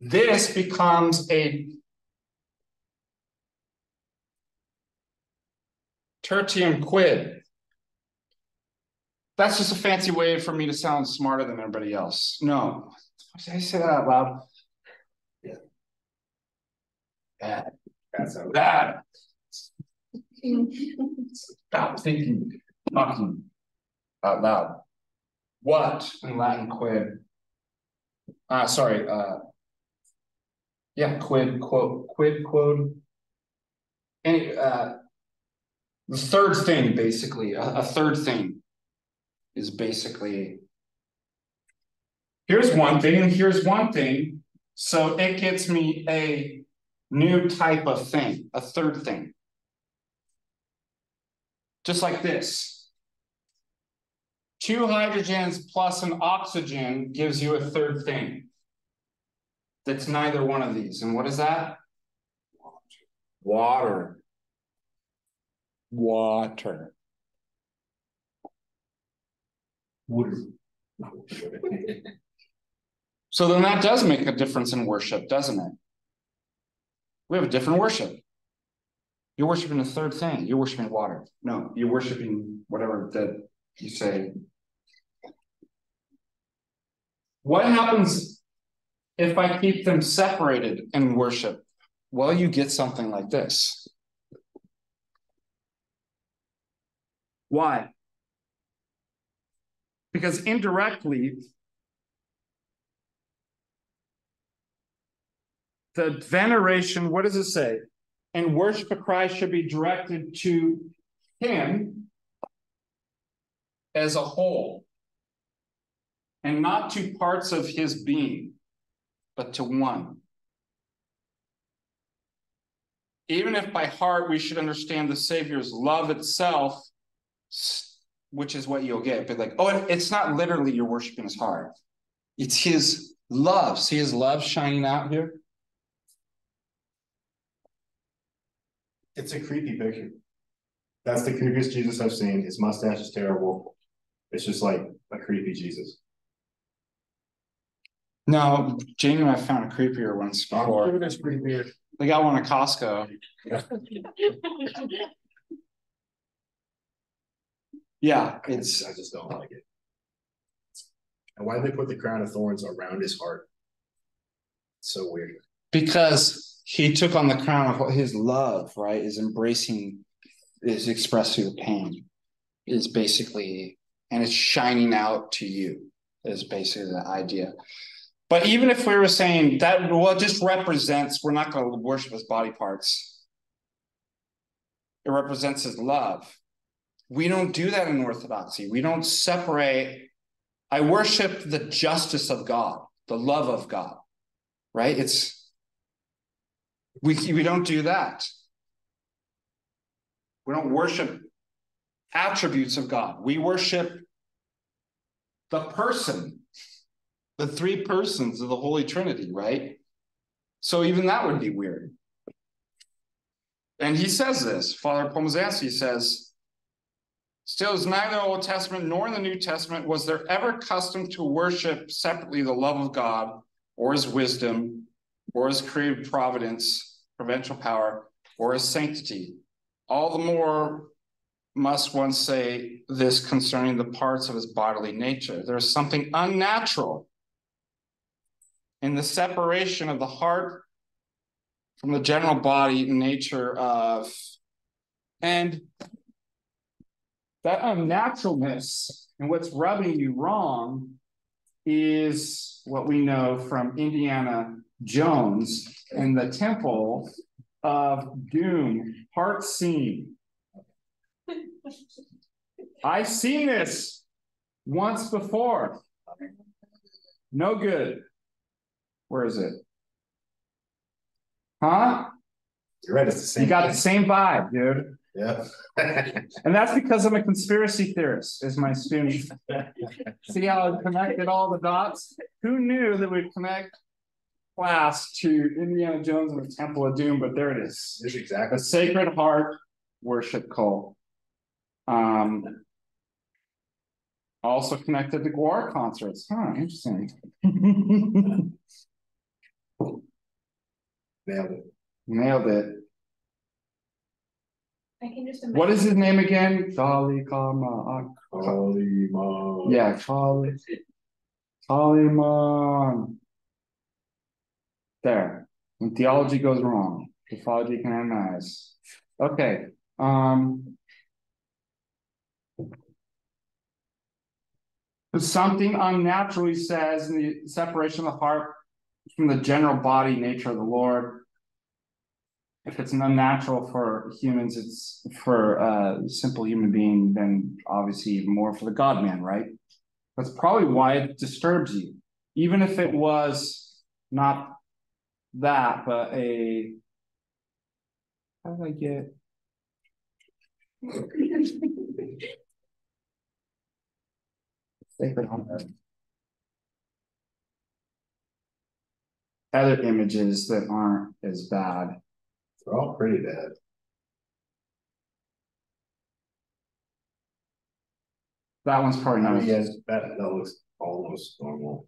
This becomes a tertia quid. That's just a fancy way for me to sound smarter than everybody else. No, did I say that out loud? Yeah. Bad. That's so bad. Stop thinking, talking out loud. What in Latin quid? Sorry. Yeah, quid, quote, quid, quod. Any the third thing, basically, a third thing is basically here's one thing and here's one thing. So it gets me a new type of thing, a third thing. Just like this. Two hydrogens plus an oxygen gives you a third thing. That's neither one of these. And what is that? Water. Water. Water. So then that does make a difference in worship, doesn't it? We have a different worship. You're worshiping the third thing. You're worshiping water. No, you're worshiping whatever that you say. What happens if I keep them separated in worship? Well, you get something like this. Why? Because indirectly, the veneration, what does it say? And worship of Christ should be directed to him as a whole, and not to parts of his being, but to one. Even if by heart we should understand the Savior's love itself, which is what you'll get, but like, oh, it's not literally you're worshiping his heart. It's his love. See his love shining out here? It's a creepy picture. That's the creepiest Jesus I've seen. His mustache is terrible. It's just like a creepy Jesus. No, Jamie and I found a creepier one before. That's pretty weird. They got one at Costco. Yeah, it's. I just don't like it. And why did they put the crown of thorns around his heart? It's so weird. Because he took on the crown of his love, right? Is embracing, is expressed through the pain, is basically, and it's shining out to you, is basically the idea. But even if we were saying that, well, it just represents, we're not going to worship his body parts. It represents his love. We don't do that in Orthodoxy. We don't separate. I worship the justice of God, the love of God, right? It's, we don't do that. We don't worship attributes of God. We worship the person, the three persons of the Holy Trinity, right? So even that would be weird. And he says this, Father Pomazansky says, still as neither the Old Testament nor in the New Testament was there ever custom to worship separately the love of God or his wisdom or his creative providence, providential power, or his sanctity. All the more must one say this concerning the parts of his bodily nature. There is something unnatural in the separation of the heart from the general body nature of, and that unnaturalness and what's rubbing you wrong is what we know from Indiana Jones in the Temple of Doom, heart scene. I've seen this once before. No good. Where is it? Huh? You're right. It's the same. You got the same vibe, dude. Yeah. And that's because I'm a conspiracy theorist, is my student. See how I connected all the dots? Who knew that we'd connect class to Indiana Jones and the Temple of Doom, but there it is. It's exactly a Sacred Heart worship cult. Also connected to Guar concerts. Huh, interesting. Nailed it. Nailed it. I can just imagine. What is his name again? Kali Kama. Kaliman. Yeah, Kali. Kaliman. There. When theology goes wrong, pathology can analyze. Okay. Something unnaturally says in the separation of the heart from the general body nature of the Lord. If it's unnatural for humans, it's for a simple human being, then obviously even more for the God-man, right? That's probably why it disturbs you. Even if it was not that, but a... How did I get... Sacred Heart. Other images that aren't as bad. They're all pretty bad. That one's probably not as bad. That looks almost normal,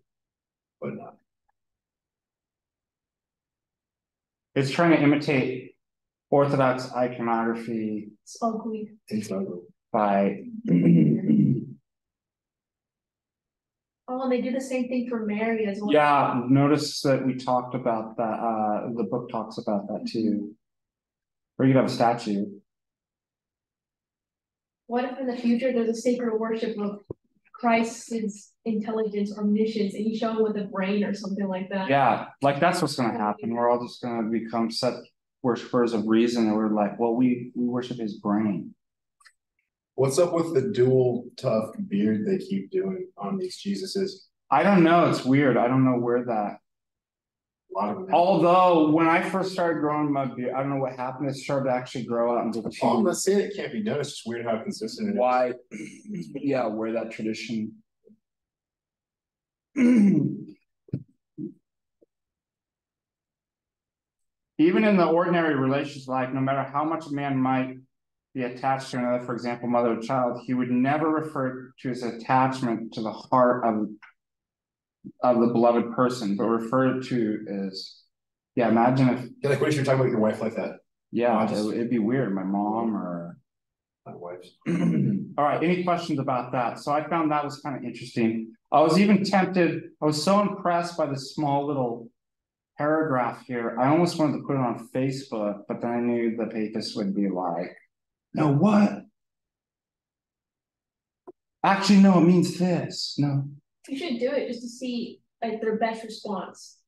but not. It's trying to imitate Orthodox iconography. It's ugly. It's ugly. By oh, and they do the same thing for Mary as well. Yeah, notice that we talked about that. The book talks about that too. Or you could have a statue. What if in the future there's a sacred worship of Christ's intelligence, omniscience, and you show him with a brain or something like that? Yeah, like that's what's going to happen. We're all just going to become such worshipers of reason that we're like, well, we worship his brain. What's up with the dual tough beard they keep doing on these Jesuses? I don't know. It's weird. I don't know where that. A lot of them. Although when I first started growing my beard, I don't know what happened. It started to actually grow out into the chin. I'm not saying it can't be done. It's just weird how consistent it is. Why? Yeah, where that tradition. Even in the ordinary relations, like no matter how much a man might be attached to another, for example, mother or child, he would never refer to his attachment to the heart of the beloved person, but referred to as, yeah, imagine if... Yeah, like, what if you're talking about your wife like that? Yeah, it'd be weird, my mom or... My wife's. All right, any questions about that? So I found that was kind of interesting. I was even tempted, I was so impressed by this small little paragraph here, I almost wanted to put it on Facebook, but then I knew the papists would be like, no, what? Actually, no, it means this. No. You should do it just to see like their best response.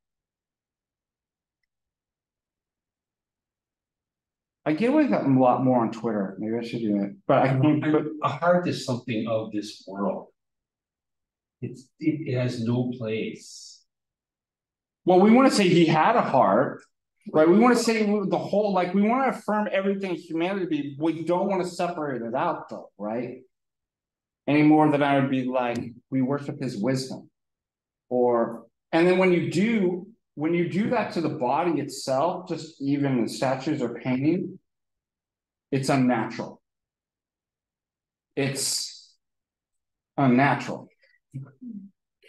I get away with that a lot more on Twitter. Maybe I should do it. But I think a heart is something of this world. It has no place. Well, we want to say he had a heart. Right, we want to say the whole, like, we want to affirm everything humanity be. We don't want to separate it out, though, right? Any more than I would be like, we worship his wisdom, or and then when you do that to the body itself, just even in statues or painting, it's unnatural. It's unnatural,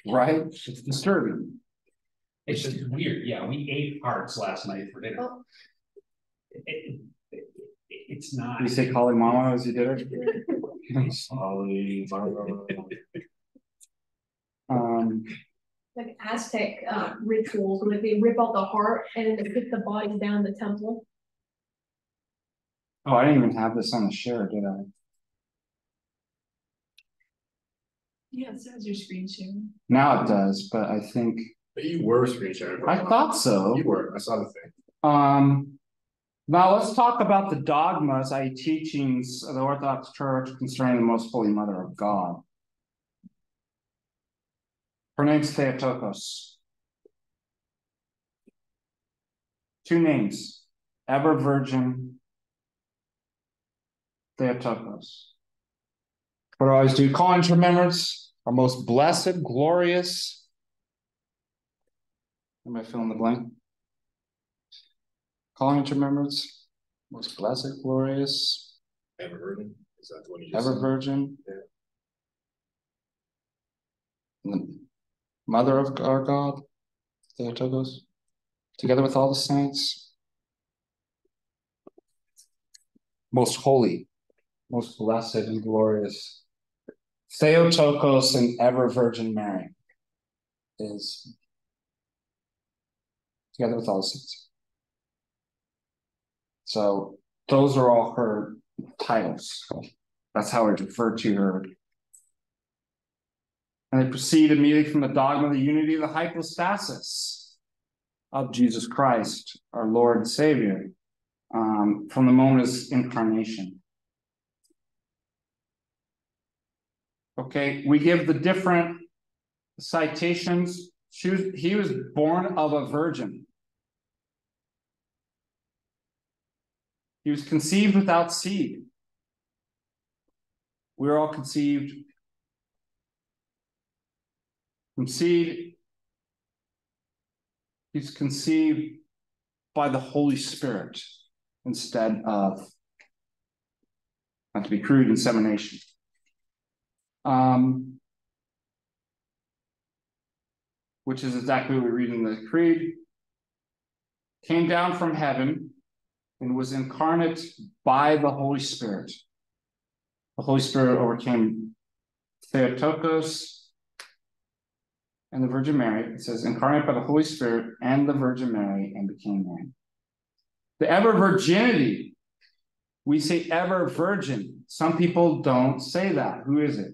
right? It's disturbing. It's just weird. Yeah, we ate hearts last night for dinner. Oh. It's not. You say Kali Mama as you did it? Kali Mama. Like Aztec rituals where they rip out the heart and they put the body down the temple. Oh, I didn't even have this on the share, did I? Yeah, it says your screen sharing. Now it does, but I think... But you were screen sharing. I thought so. You were. I saw the thing. Now let's talk about the dogmas, i.e. teachings of the Orthodox Church concerning the Most Holy Mother of God. Her name's Theotokos. Two names, Ever Virgin, Theotokos. What do I always do? Call into remembrance our most blessed, glorious... Am I filling the blank? Calling into remembrance, most blessed, glorious. Ever Virgin. Is that the one you just said? Ever Virgin. Yeah. Mother of our God, Theotokos, together with all the saints, most holy, most blessed and glorious, Theotokos and ever Virgin Mary is together with all the saints. So those are all her titles. That's how I refer to her. And they proceed immediately from the dogma of the unity of the hypostasis of Jesus Christ, our Lord and Savior, from the moment of his incarnation. Okay, we give the different citations. He was born of a virgin. He was conceived without seed. We were all conceived from seed. He's conceived by the Holy Spirit instead of, not to be crude, insemination. Which is exactly what we read in the Creed. Came down from heaven and was incarnate by the Holy Spirit. The Holy Spirit overcame Theotokos and the Virgin Mary. It says, incarnate by the Holy Spirit and the Virgin Mary, and became man. The ever virginity. We say ever virgin. Some people don't say that. Who is it?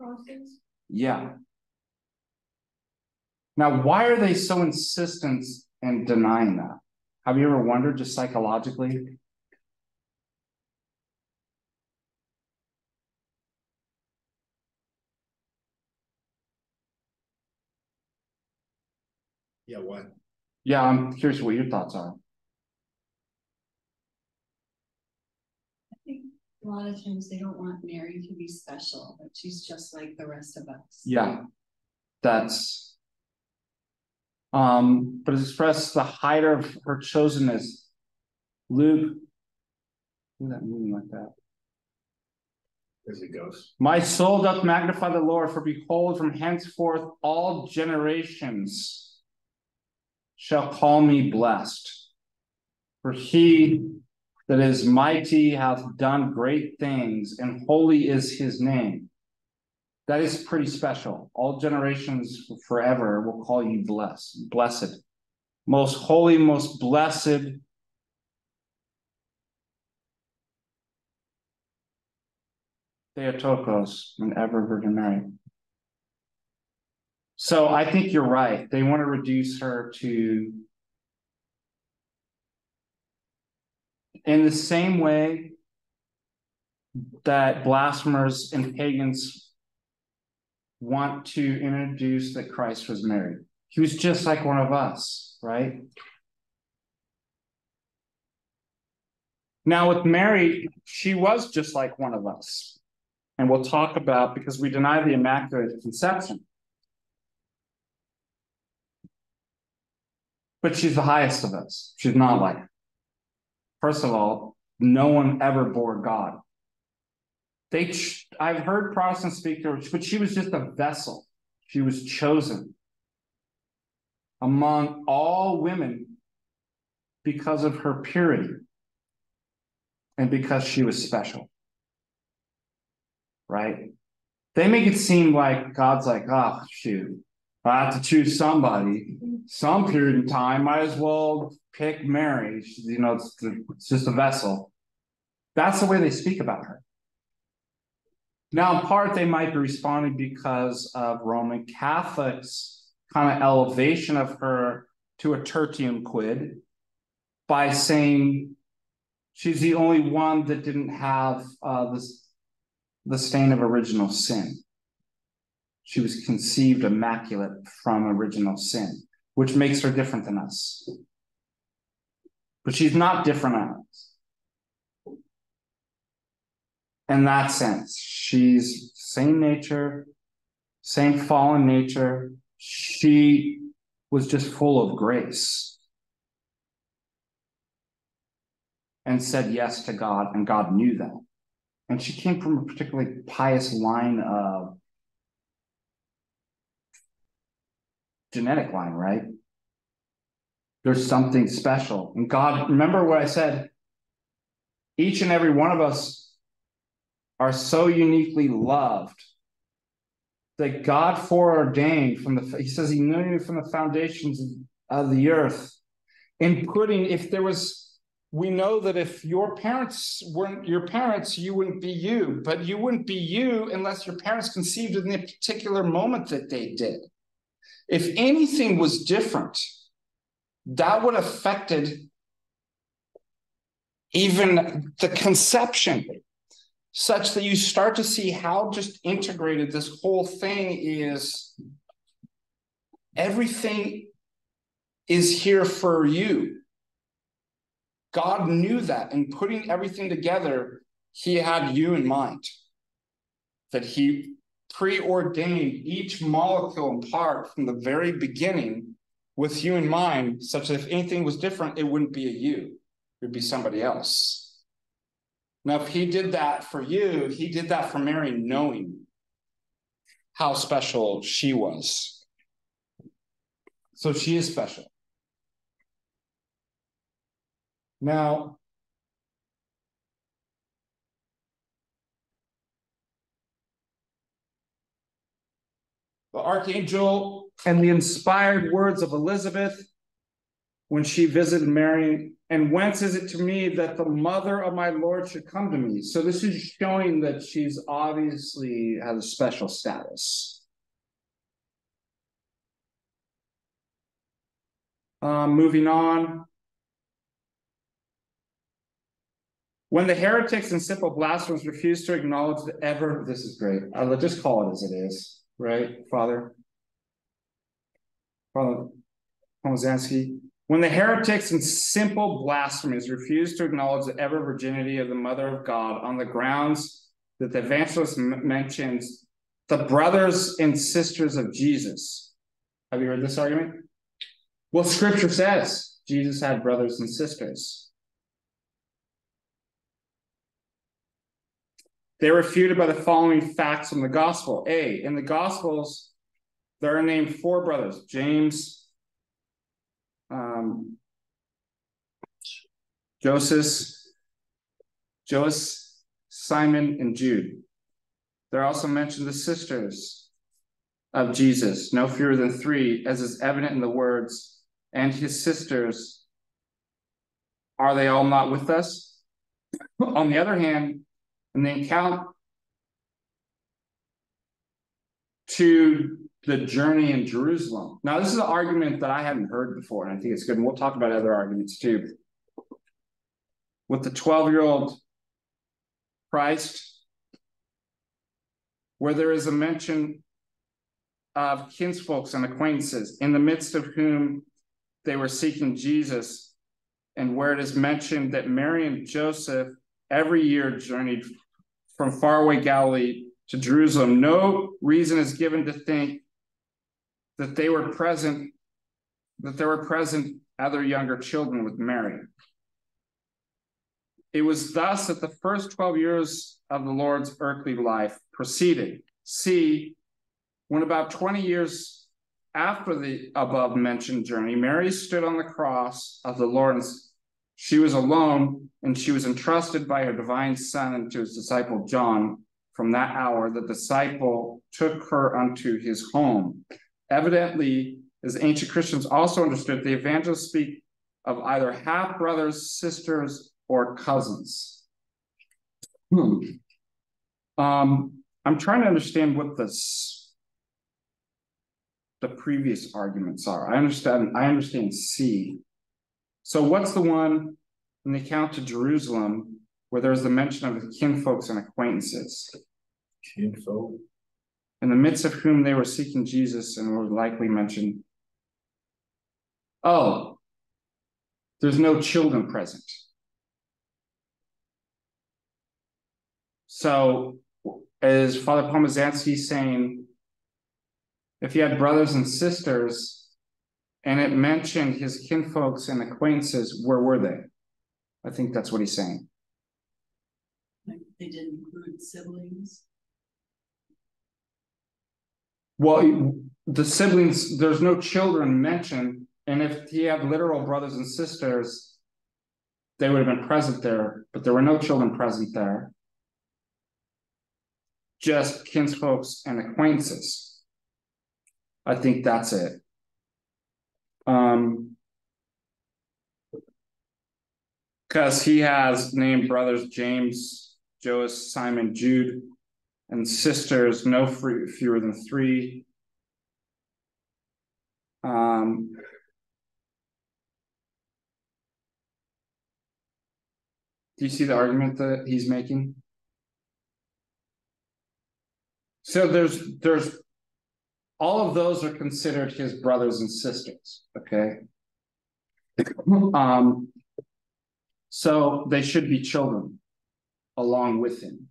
Protestants. Yeah. Now, why are they so insistent in denying that? Have you ever wondered, just psychologically? Yeah, what? Yeah, I'm curious what your thoughts are. I think a lot of times they don't want Mary to be special, but she's just like the rest of us. Yeah, that's... but it expresses the height of her chosenness. Luke, look at that moving like that. As it goes. My soul doth magnify the Lord, for behold, from henceforth all generations shall call me blessed. For he that is mighty hath done great things, and holy is his name. That is pretty special. All generations forever will call you blessed. Blessed. Most holy, most blessed. Theotokos and ever Virgin Mary. So I think you're right. They want to reduce her to, in the same way that blasphemers and pagans want to introduce that Christ was married. He was just like one of us, right? Now with Mary, she was just like one of us. And we'll talk about, because we deny the Immaculate Conception. But she's the highest of us. She's not like her. First of all, no one ever bore God. I've heard Protestants speak to her, but she was just a vessel. She was chosen among all women because of her purity and because she was special, right? They make it seem like God's like, oh, shoot. I have to choose somebody. Some period in time, might as well pick Mary. You know, it's just a vessel. That's the way they speak about her. Now, in part, they might be responding because of Roman Catholics' kind of elevation of her to a tertia quid by saying she's the only one that didn't have the stain of original sin. She was conceived immaculate from original sin, which makes her different than us. But she's not different than us. In that sense, she's same nature, same fallen nature. She was just full of grace and said yes to God, and God knew that. And she came from a particularly pious line of genetic line, right? There's something special. And God, remember what I said, each and every one of us are so uniquely loved that God foreordained from the, he says he knew you from the foundations of the earth. Including if there was, we know that if your parents weren't your parents, you wouldn't be you, but you wouldn't be you unless your parents conceived in the particular moment that they did. If anything was different, that would have affected even the conception, such that you start to see how just integrated this whole thing is. Everything is here for you. God knew that, and putting everything together, he had you in mind, that he preordained each molecule and part from the very beginning with you in mind, such that if anything was different, it wouldn't be a you, it would be somebody else. Now, if he did that for you, he did that for Mary, knowing how special she was. So she is special. Now, the archangel and the inspired words of Elizabeth when she visited Mary, and whence is it to me that the mother of my Lord should come to me? So this is showing that she's obviously has a special status. Moving on. When the heretics and simple blasphemers refuse to acknowledge the ever, this is great. I'll just call it as it is, right, Father Pomazansky? When the heretics and simple blasphemers refuse to acknowledge the ever virginity of the Mother of God on the grounds that the evangelist mentions the brothers and sisters of Jesus. Have you heard this argument? Well, scripture says Jesus had brothers and sisters. They're refuted by the following facts from the gospel. A, in the gospels, there are named four brothers, James, Joseph, Simon, and Jude. They're also mentioned the sisters of Jesus, no fewer than three, as is evident in the words, and his sisters, are they all not with us? On the other hand, and then count to the journey in Jerusalem. Now, this is an argument that I haven't heard before, and I think it's good. And we'll talk about other arguments too. With the 12-year-old Christ, where there is a mention of kinsfolks and acquaintances, in the midst of whom they were seeking Jesus, and where it is mentioned that Mary and Joseph every year journeyed from faraway Galilee to Jerusalem. No reason is given to think that they were present, that there were present other younger children with Mary. It was thus that the first 12 years of the Lord's earthly life proceeded. C, when about 20 years after the above mentioned journey, Mary stood on the cross of the Lord. She was alone, and she was entrusted by her divine Son and to his disciple John. From that hour, the disciple took her unto his home. Evidently, as ancient Christians also understood, the evangelists speak of either half-brothers, sisters, or cousins. I'm trying to understand what the previous arguments are. I understand C. So what's the one in the account to Jerusalem where there's the mention of the kinfolks and acquaintances? Kinfolk. In the midst of whom they were seeking Jesus and were likely mentioned. Oh, there's no children present. So is Father Pomazansky saying if you had brothers and sisters, and it mentioned his kinfolks and acquaintances, where were they? I think that's what he's saying. They didn't include siblings. Well, the siblings, there's no children mentioned, and if he had literal brothers and sisters, they would have been present there, but there were no children present there. Just kinsfolks and acquaintances. I think that's it. Because he has named brothers James, Joas, Simon, Jude, and sisters no fewer than 3. Do you see the argument that he's making? So there's all of those are considered his brothers and sisters, okay? So they should be children along with him.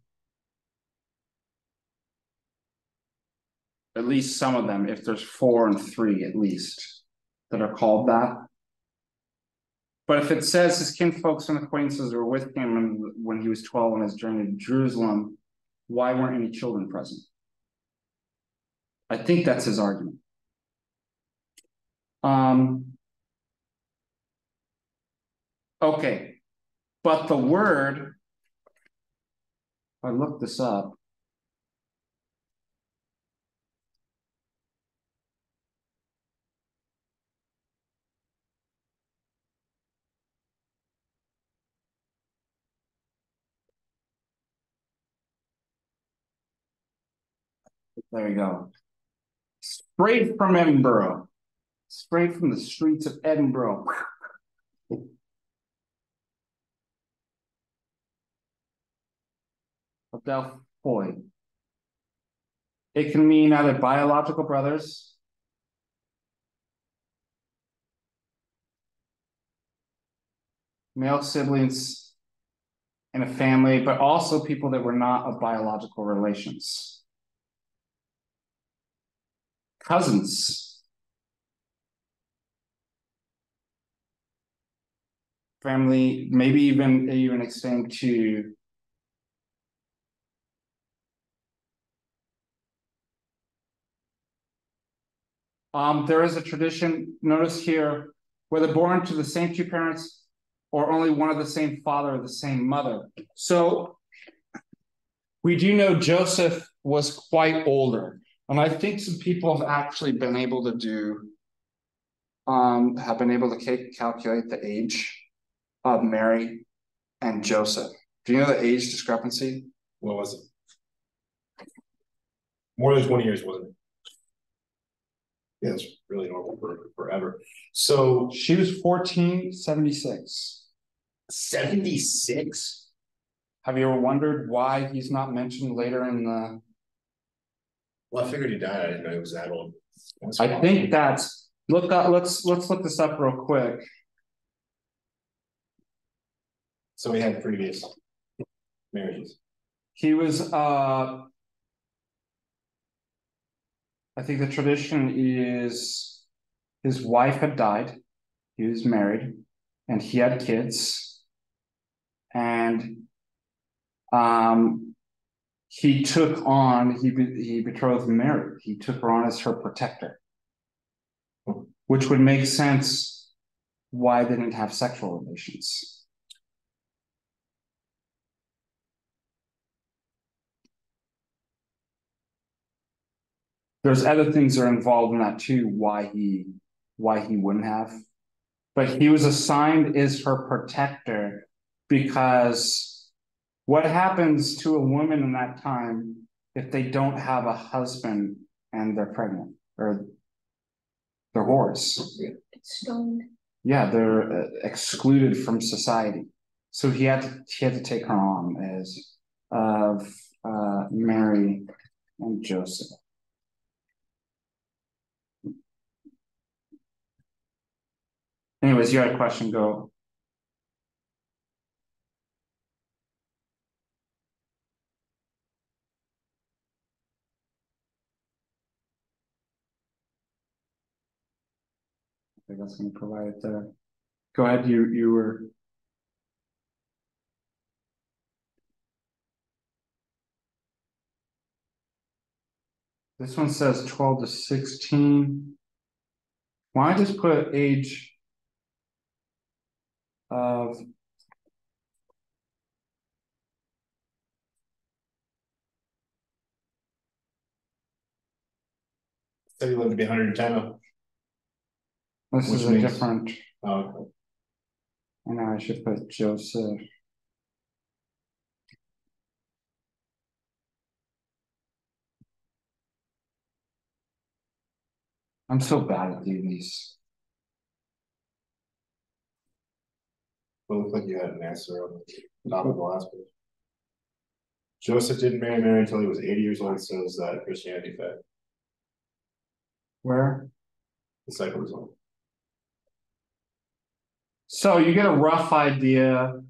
At least some of them, if there's 4 and 3 at least that are called that. But if it says his kinfolks and acquaintances were with him when he was 12 on his journey to Jerusalem, why weren't any children present? I think that's his argument. Okay, but the word, I looked this up. There we go. Straight from Edinburgh. Straight from the streets of Edinburgh. Adelphoi. It can mean either biological brothers, male siblings in a family, but also people that were not of biological relations. Cousins, family, maybe even extend to there is a tradition, notice here, whether born to the same 2 parents or only one of the same father or the same mother. So we do know Joseph was quite older. And I think some people have actually been able to do, calculate the age of Mary and Joseph. Do you know the age discrepancy? What was it? More than 20 years, wasn't it? Yeah, it's really normal for forever. So she was 1476. 76? Have you ever wondered why he's not mentioned later in the... Well, I figured he died. I didn't know he was that old. I think that's look up. Let's look this up real quick. So he had previous marriages. He was. I think the tradition is his wife had died. He was married, and he had kids, and he took on, he betrothed Mary. He took her on as her protector, which would make sense why they didn't have sexual relations. There's other things that are involved in that too, why he wouldn't have. But he was assigned as her protector because what happens to a woman in that time if they don't have a husband and they're pregnant or they're whores? Stoned. Yeah, they're excluded from society. So he had to take her on as of Mary and Joseph. Anyways, you had a question, go. I think that's going to provide it there. Go ahead, you were. This one says 12 to 16. Why just put age of 31 to be 110? This is a different. Oh, okay. I know I should put Joseph. I'm so bad at doing these. It looks like you had an answer on the top of the last page. Joseph didn't marry Mary until he was 80 years old, so is that Christianity fact? Where? Disciples one. So you get a rough idea.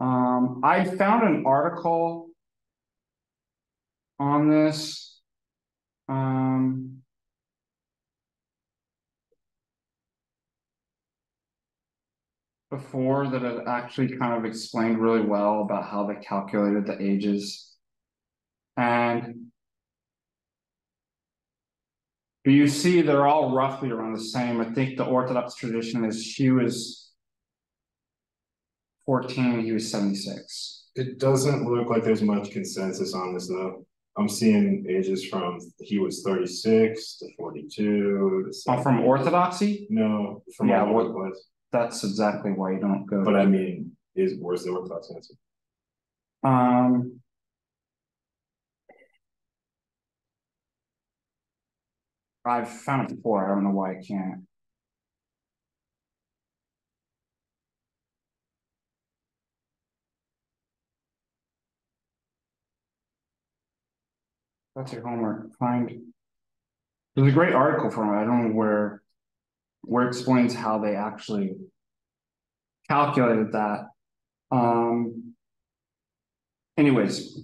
I found an article on this. Before that it actually kind of explained really well about how they calculated the ages. And you see they're all roughly around the same. I think the Orthodox tradition is she was 14, he was 76. It doesn't look like there's much consensus on this though. I'm seeing ages from he was 36 to 42. To from Orthodoxy? No, from what it was. That's exactly why you don't go. But I mean, where's the Orthodox answer? I've found it before. I don't know why I can't. That's your homework. There's a great article from it. I don't know where it explains how they actually calculated that. Anyways,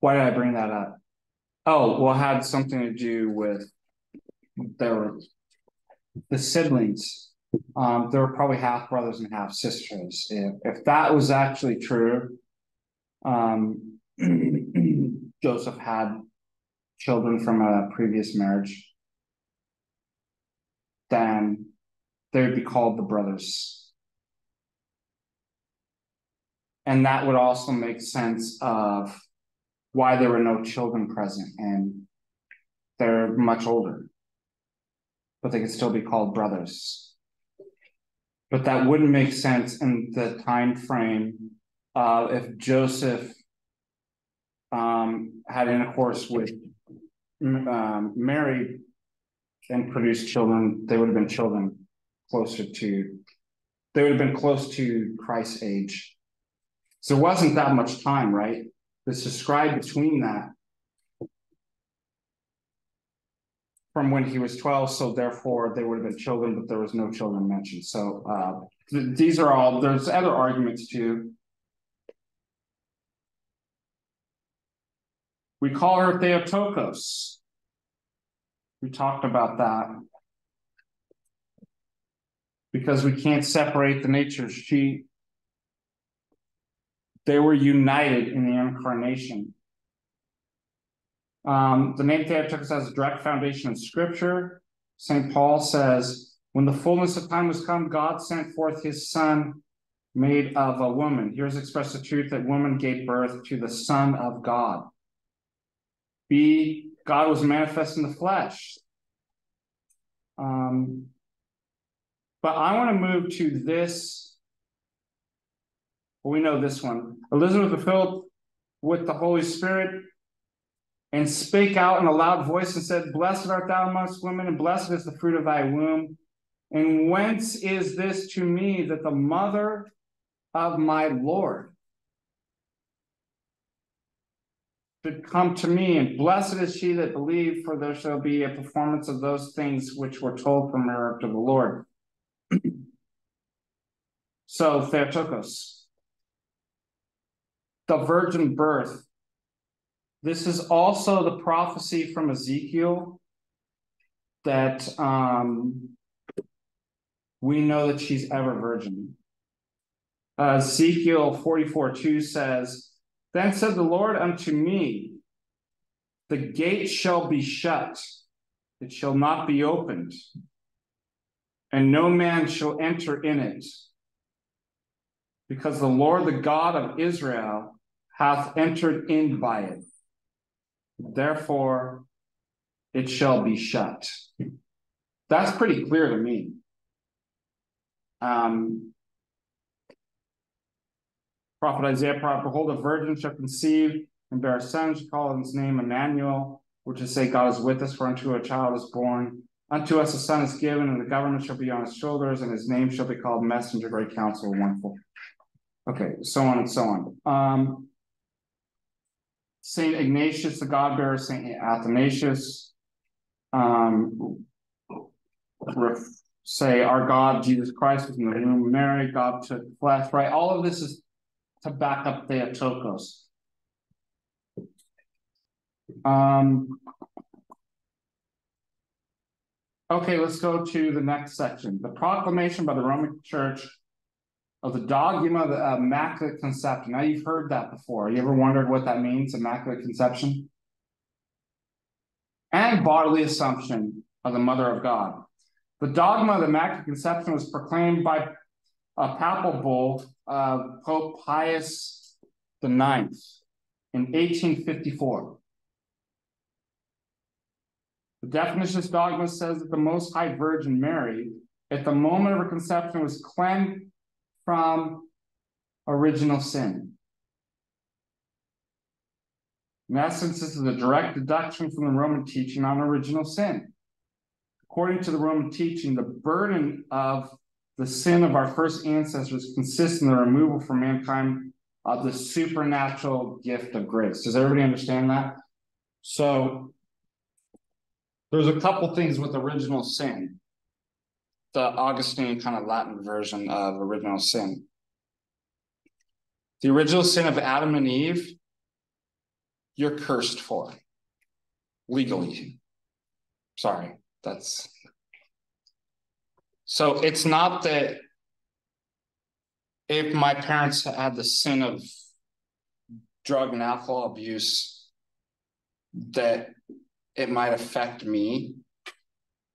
why did I bring that up? Oh, well, it had something to do with the siblings. There were probably half brothers and half sisters. If that was actually true, Joseph had children from a previous marriage, then they would be called the brothers. And that would also make sense of why there were no children present and they're much older, but they could still be called brothers. But that wouldn't make sense in the time frame of if Joseph had intercourse with married and produced children, they would have been children close to Christ's age. So it wasn't that much time, right? This is scribed between that from when he was 12, so therefore they would have been children, but there was no children mentioned. So these are all, there's other arguments too. We call her Theotokos. We talked about that because we can't separate the natures. They were united in the incarnation. The name Theotokos has a direct foundation in Scripture. St. Paul says, "When the fullness of time was come, God sent forth His Son, made of a woman." Here's expressed the truth that woman gave birth to the Son of God. B, God was manifest in the flesh. But I want to move to this. Well, we know this one. Elizabeth was filled with the Holy Spirit and spake out in a loud voice and said, "Blessed art thou amongst women, and blessed is the fruit of thy womb. And whence is this to me that the mother of my Lord should come to me? And blessed is she that believed, for there shall be a performance of those things which were told from her up to the Lord." So Theotokos, the virgin birth. This is also the prophecy from Ezekiel that we know that she's ever virgin. Ezekiel 44:2 says, Then said the Lord unto me, the gate shall be shut, it shall not be opened, and no man shall enter in it, because the Lord, the God of Israel, hath entered in by it. Therefore, it shall be shut. That's pretty clear to me. Prophet Isaiah, behold, a virgin shall conceive and bear a son, shall call his name Emmanuel, which is to say, God is with us, for unto a child is born. Unto us a son is given, and the government shall be on his shoulders, and his name shall be called Messenger, Great Counsel, Wonderful. Okay, so on and so on. St. Ignatius, the God-bearer, St. Athanasius, say, our God, Jesus Christ, was in the womb of Mary, God took flesh, right? All of this is to back up Theotokos. Okay, let's go to the next section. The proclamation by the Roman Church of the dogma of the Immaculate Conception. Now, you've heard that before. You ever wondered what that means, Immaculate Conception? And bodily assumption of the Mother of God. The dogma of the Immaculate Conception was proclaimed by a papal bull, Pope Pius IX, in 1854. The definition of this dogma says that the Most High Virgin Mary, at the moment of her conception, was cleansed from original sin. In essence, this is a direct deduction from the Roman teaching on original sin. According to the Roman teaching, the burden of the sin of our first ancestors consists in the removal from mankind of the supernatural gift of grace. Does everybody understand that? So there's a couple things with original sin, the Augustine kind of Latin version of original sin. The original sin of Adam and Eve, you're cursed for, legally. Sorry, that's... So it's not that if my parents had the sin of drug and alcohol abuse, that it might affect me,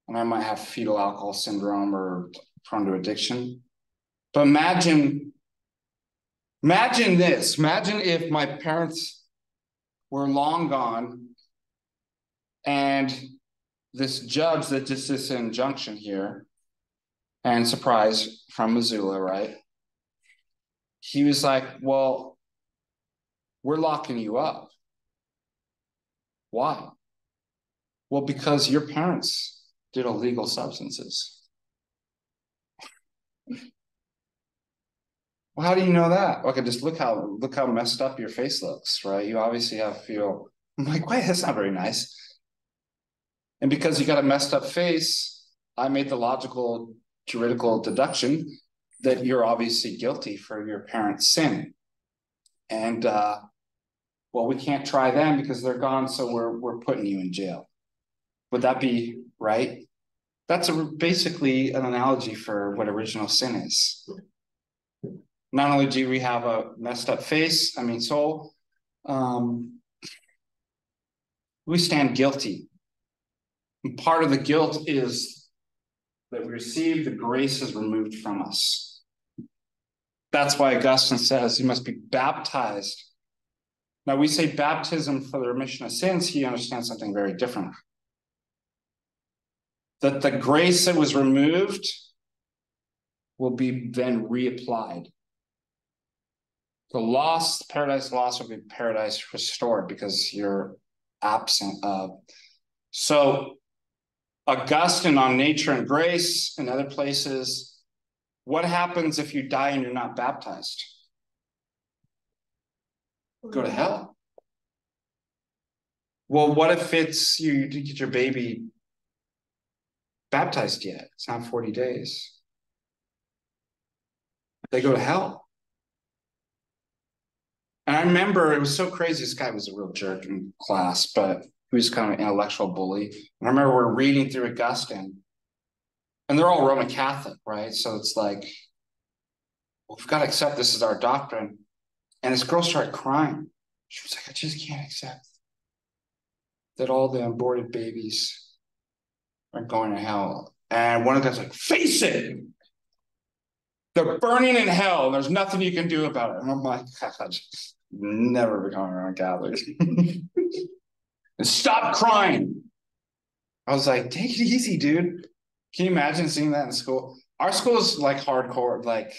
and I might have fetal alcohol syndrome or prone to addiction. But imagine this. Imagine if my parents were long gone and this judge that just this injunction here, and surprise, from Missoula, right? He was like, well, we're locking you up. Why? Well, because your parents did illegal substances. Well, how do you know that? Okay, just look how messed up your face looks, right? You obviously have feel. I'm like, wait, that's not very nice. And because you got a messed up face, I made the logical, juridical deduction that you're obviously guilty for your parents' sin. And well, we can't try them because they're gone, so we're putting you in jail. Would that be right? That's basically an analogy for what original sin is. Not only do we have a messed up face, soul, we stand guilty. And part of the guilt is that we receive the graces removed from us. That's why Augustine says you must be baptized. Now, we say baptism for the remission of sins. He understands something very different. That the grace that was removed will be then reapplied. The lost, paradise lost, will be paradise restored because you're absent of. So Augustine on nature and grace and other places, what happens if you die and you're not baptized? Go to hell. Well, what if it's you didn't get your baby baptized yet? It's not 40 days. They go to hell. And I remember it was so crazy. This guy was a real jerk in class, but he was kind of an intellectual bully. And I remember we're reading through Augustine, and they're all Roman Catholic, right? So it's like, well, we've got to accept this as our doctrine. And this girl started crying. She was like, I just can't accept that all the aborted babies are going to hell. And one of them's like, face it. They're burning in hell. And there's nothing you can do about it. And I'm like, God, never be going around Catholics. And stop crying. I was like, take it easy, dude. Can you imagine seeing that in school? Our school is like hardcore, like.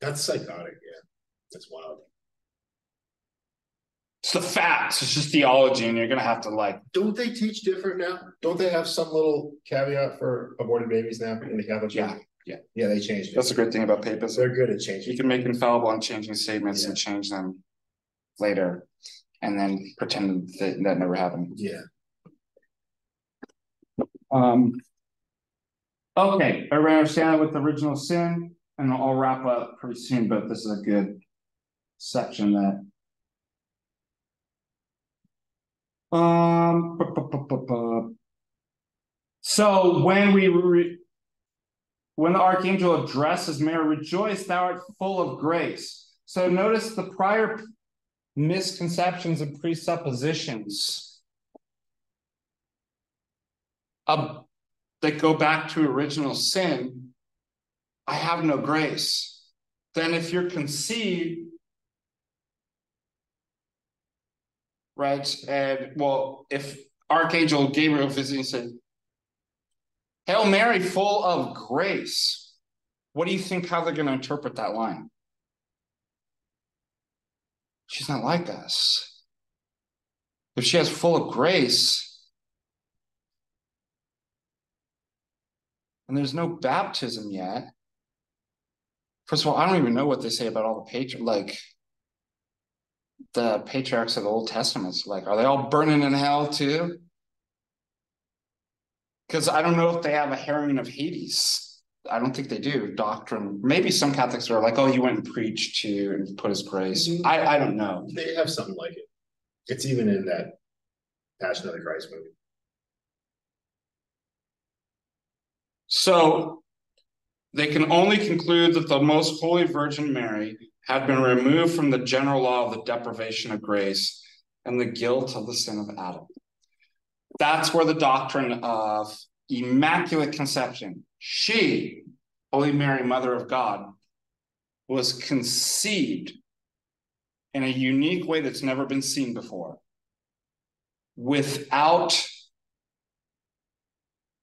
That's psychotic, yeah. That's wild. It's the facts. It's just theology, and you're going to have to, like. Don't they teach different now? Don't they have some little caveat for aborted babies now in the Catholic Church? Yeah. Yeah, they changed it. That's the great thing about papists. They're good at changing. You can make infallible on changing statements and change them later and then pretend that that never happened. Yeah. Okay. Everybody understand that with the original sin? And I'll wrap up pretty soon, but this is a good section that. So when the archangel addresses Mary, rejoice, thou art full of grace. So notice the prior misconceptions and presuppositions that go back to original sin. I have no grace. Then if you're conceived, right? And well, if Archangel Gabriel visited and said, Hail Mary, full of grace. What do you think, how they're going to interpret that line? She's not like us. If she has full of grace, and there's no baptism yet. First of all, I don't even know what they say about all the patriarchs of the Old Testament. Like, are they all burning in hell too? Because I don't know if they have a harrowing of Hades. I don't think they do. Doctrine. Maybe some Catholics are like, oh, he went and preached to and put his grace. I don't know. They have something like it. It's even in that Passion of the Christ movie. So they can only conclude that the most holy Virgin Mary had been removed from the general law of the deprivation of grace and the guilt of the sin of Adam. That's where the doctrine of Immaculate Conception, she, Holy Mary, Mother of God, was conceived in a unique way that's never been seen before, without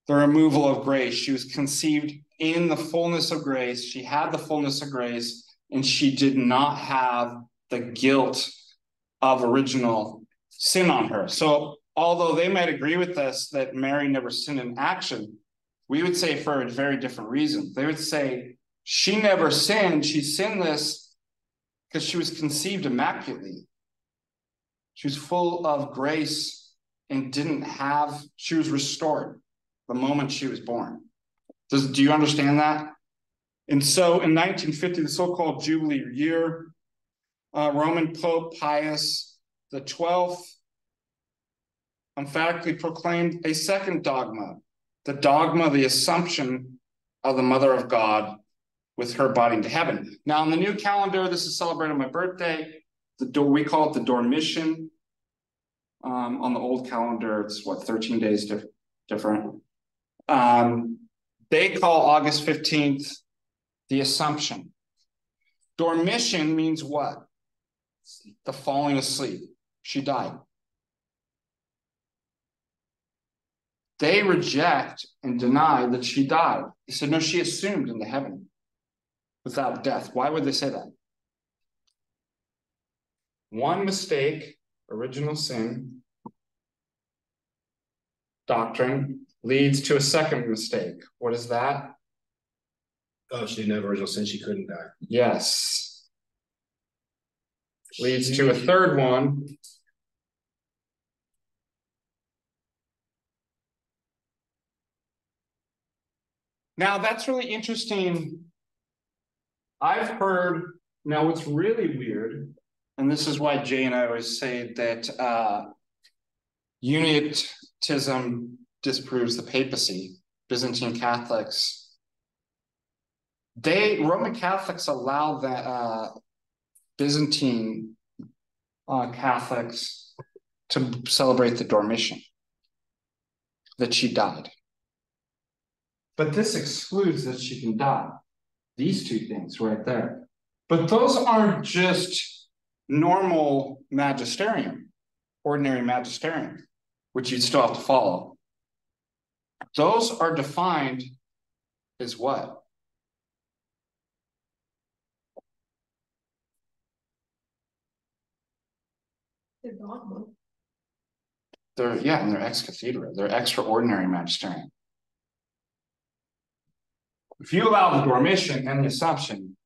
the removal of grace. She was conceived in the fullness of grace. She had the fullness of grace, and she did not have the guilt of original sin on her. So although they might agree with us that Mary never sinned in action, we would say for a very different reason. They would say she never sinned. She's sinless because she was conceived immaculately. She was full of grace and didn't have, she was restored the moment she was born. Do you understand that? And so in 1950, the so-called Jubilee year, Roman Pope Pius XII emphatically proclaimed a second dogma, the dogma of the Assumption of the Mother of God with her body into heaven. Now, in the new calendar, this is celebrated my birthday. We call it the Dormition. On the old calendar, it's what, 13 days different. They call August 15th the Assumption. Dormition means what? The falling asleep. She died. They reject and deny that she died. They said, no, she assumed into heaven without death. Why would they say that? One mistake, original sin, doctrine, leads to a second mistake. What is that? Oh, she didn't have original sin. She couldn't die. Yes. Leads to a third one. Now, that's really interesting. I've heard, now what's really weird, and this is why Jay and I always say that unitism disproves the papacy, Byzantine Catholics. Roman Catholics allow that Byzantine Catholics to celebrate the Dormition, that she died. But this excludes that she can die. These two things right there. But those aren't just normal magisterium, ordinary magisterium, which you'd still have to follow. Those are defined as what? They're dogma. And they're ex cathedra. They're extraordinary magisterium. If you allow the Dormition and the Assumption,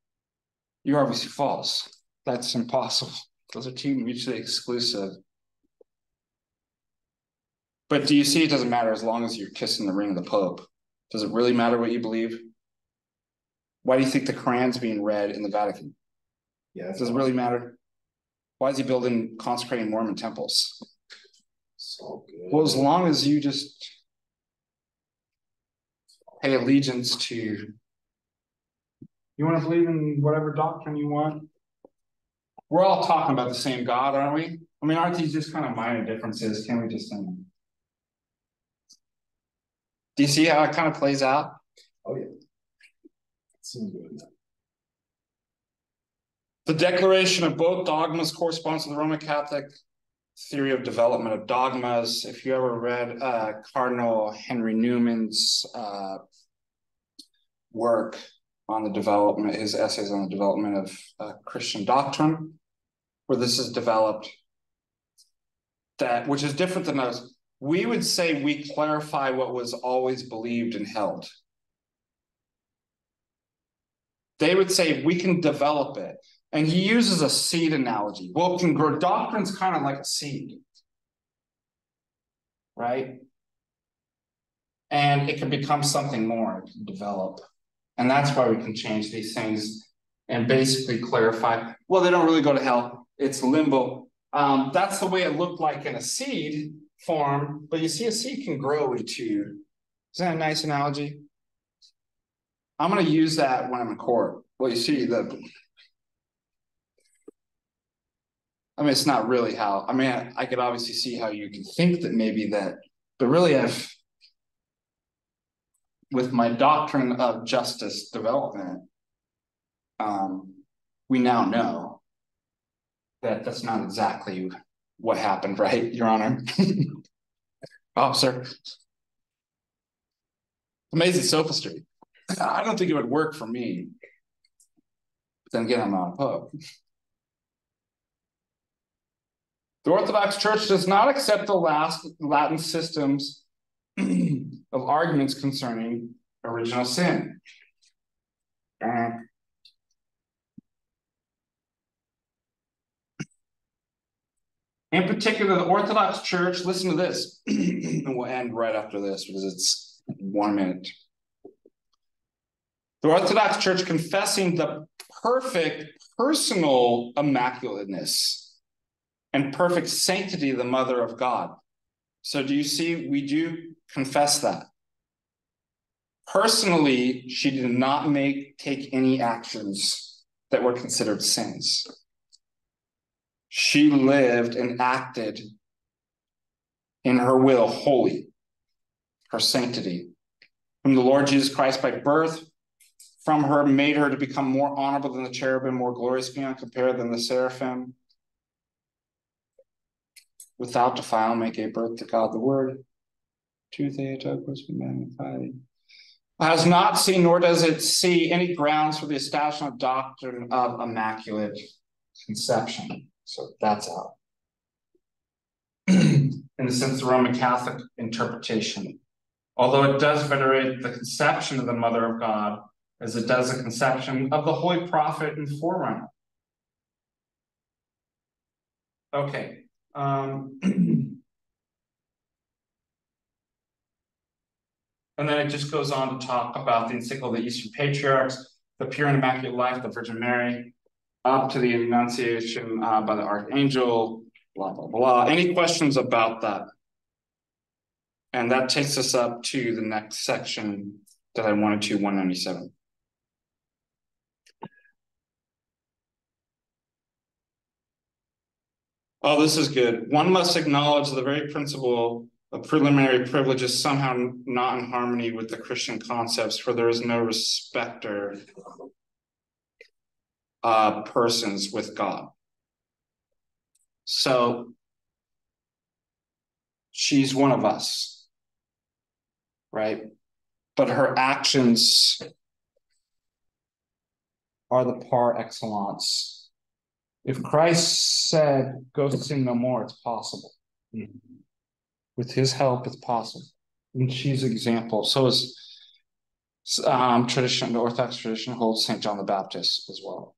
you're obviously false. That's impossible. Those are two mutually exclusive. But do you see it doesn't matter as long as you're kissing the ring of the Pope? Does it really matter what you believe? Why do you think the Koran's being read in the Vatican? Yeah, does it really matter? Why is he building, consecrating Mormon temples? So good. Well, as long as you just pay allegiance to, you want to believe in whatever doctrine you want. We're all talking about the same God, aren't we? I mean, aren't these just kind of minor differences? Can we just do you see how it kind of plays out? Oh, yeah. Seems good. The declaration of both dogmas corresponds to the Roman Catholic theory of development of dogmas. If you ever read Cardinal Henry Newman's work on the development, his essays on the development of Christian doctrine, where this is developed, that which is different than us, we would say we clarify what was always believed and held. They would say we can develop it. And he uses a seed analogy. Well, it can grow. Doctrine's kind of like a seed, right? And it can become something more. It can develop. And that's why we can change these things and basically clarify, well, they don't really go to hell. It's limbo. That's the way it looked like in a seed form. But you see, a seed can grow into, is that a nice analogy? I'm going to use that when I'm in court. Well, you see, I mean, it's not really how, I mean, I could obviously see how you can think that maybe that, but really I've, with my doctrine of justice development, we now know that that's not exactly what happened, right, Your Honor? Officer. Amazing sophistry. I don't think it would work for me. But then again, I'm not a pope. The Orthodox Church does not accept the last Latin systems of arguments concerning original sin. In particular, the Orthodox Church, listen to this, and we'll end right after this because it's 1 minute. The Orthodox Church confessing the perfect personal immaculateness and perfect sanctity of the Mother of God. So do you see, we do confess that. Personally, she did not take any actions that were considered sins. She lived and acted in her will holy, her sanctity, whom the Lord Jesus Christ by birth from her made her to become more honorable than the cherubim, more glorious beyond compare than the seraphim. Without defile, may gave birth to God the Word, to Theotokos, we magnify. Has not seen, nor does it see, any grounds for the establishment of doctrine of Immaculate Conception. So that's out. In the sense of Roman Catholic interpretation, although it does venerate the conception of the Mother of God, as it does the conception of the Holy Prophet and Forerunner. Okay. And then it just goes on to talk about the encyclical of the Eastern Patriarchs, the pure and immaculate life, the Virgin Mary, up to the Annunciation by the Archangel, blah, blah, blah. Any questions about that? And that takes us up to the next section that I wanted to, 197. Oh, this is good. One must acknowledge the very principle of preliminary privilege is somehow not in harmony with the Christian concepts, for there is no respecter persons with God. So she's one of us, right? But her actions are the par excellence. If Christ said, go sin no more, it's possible. Mm-hmm. With his help, it's possible. And she's an example. So is tradition, the Orthodox tradition holds St. John the Baptist as well,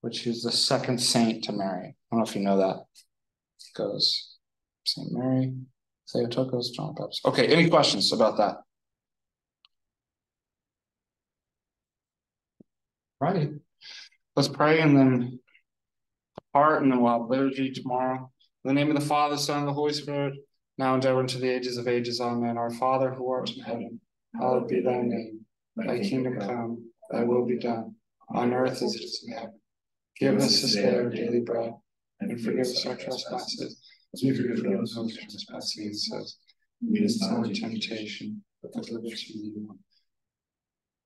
which is the second saint to Mary. I don't know if you know that. It goes St. Mary, Theotokos, John the Baptist. Okay, any questions about that? Righty. Let's pray and then depart, and then we'll have liturgy tomorrow. In the name of the Father, Son, and the Holy Spirit, now and ever into the ages of ages. Amen. Our Father, who art in heaven, hallowed be thy name. Thy kingdom come, thy will be done, on earth as it is in heaven. Give us this day our daily bread, and forgive us our trespasses, as we forgive those who trespass against us. Lead us not into temptation, but deliver us from evil.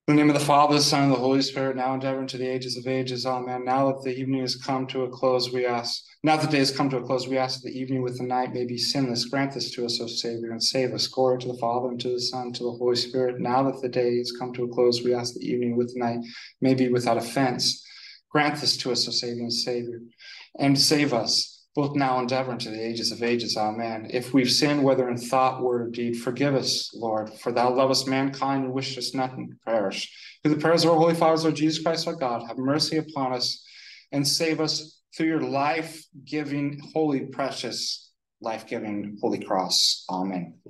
In the name of the Father, the Son, and the Holy Spirit, now and ever into the ages of ages. Amen. Now that the evening has come to a close, we ask, now that the day has come to a close, we ask that the evening with the night may be sinless. Grant this to us, O Savior, and save us. Glory to the Father, and to the Son, and to the Holy Spirit. Now that the day has come to a close, we ask that the evening with the night may be without offense. Grant this to us, O Savior, and save us, both now and ever into the ages of ages. Amen. If we've sinned, whether in thought, word, or deed, forgive us, Lord, for thou lovest mankind and wishest nothing to perish. Through the prayers of our holy fathers, Lord Jesus Christ, our God, have mercy upon us and save us through your life-giving, holy, precious, life-giving, holy cross. Amen.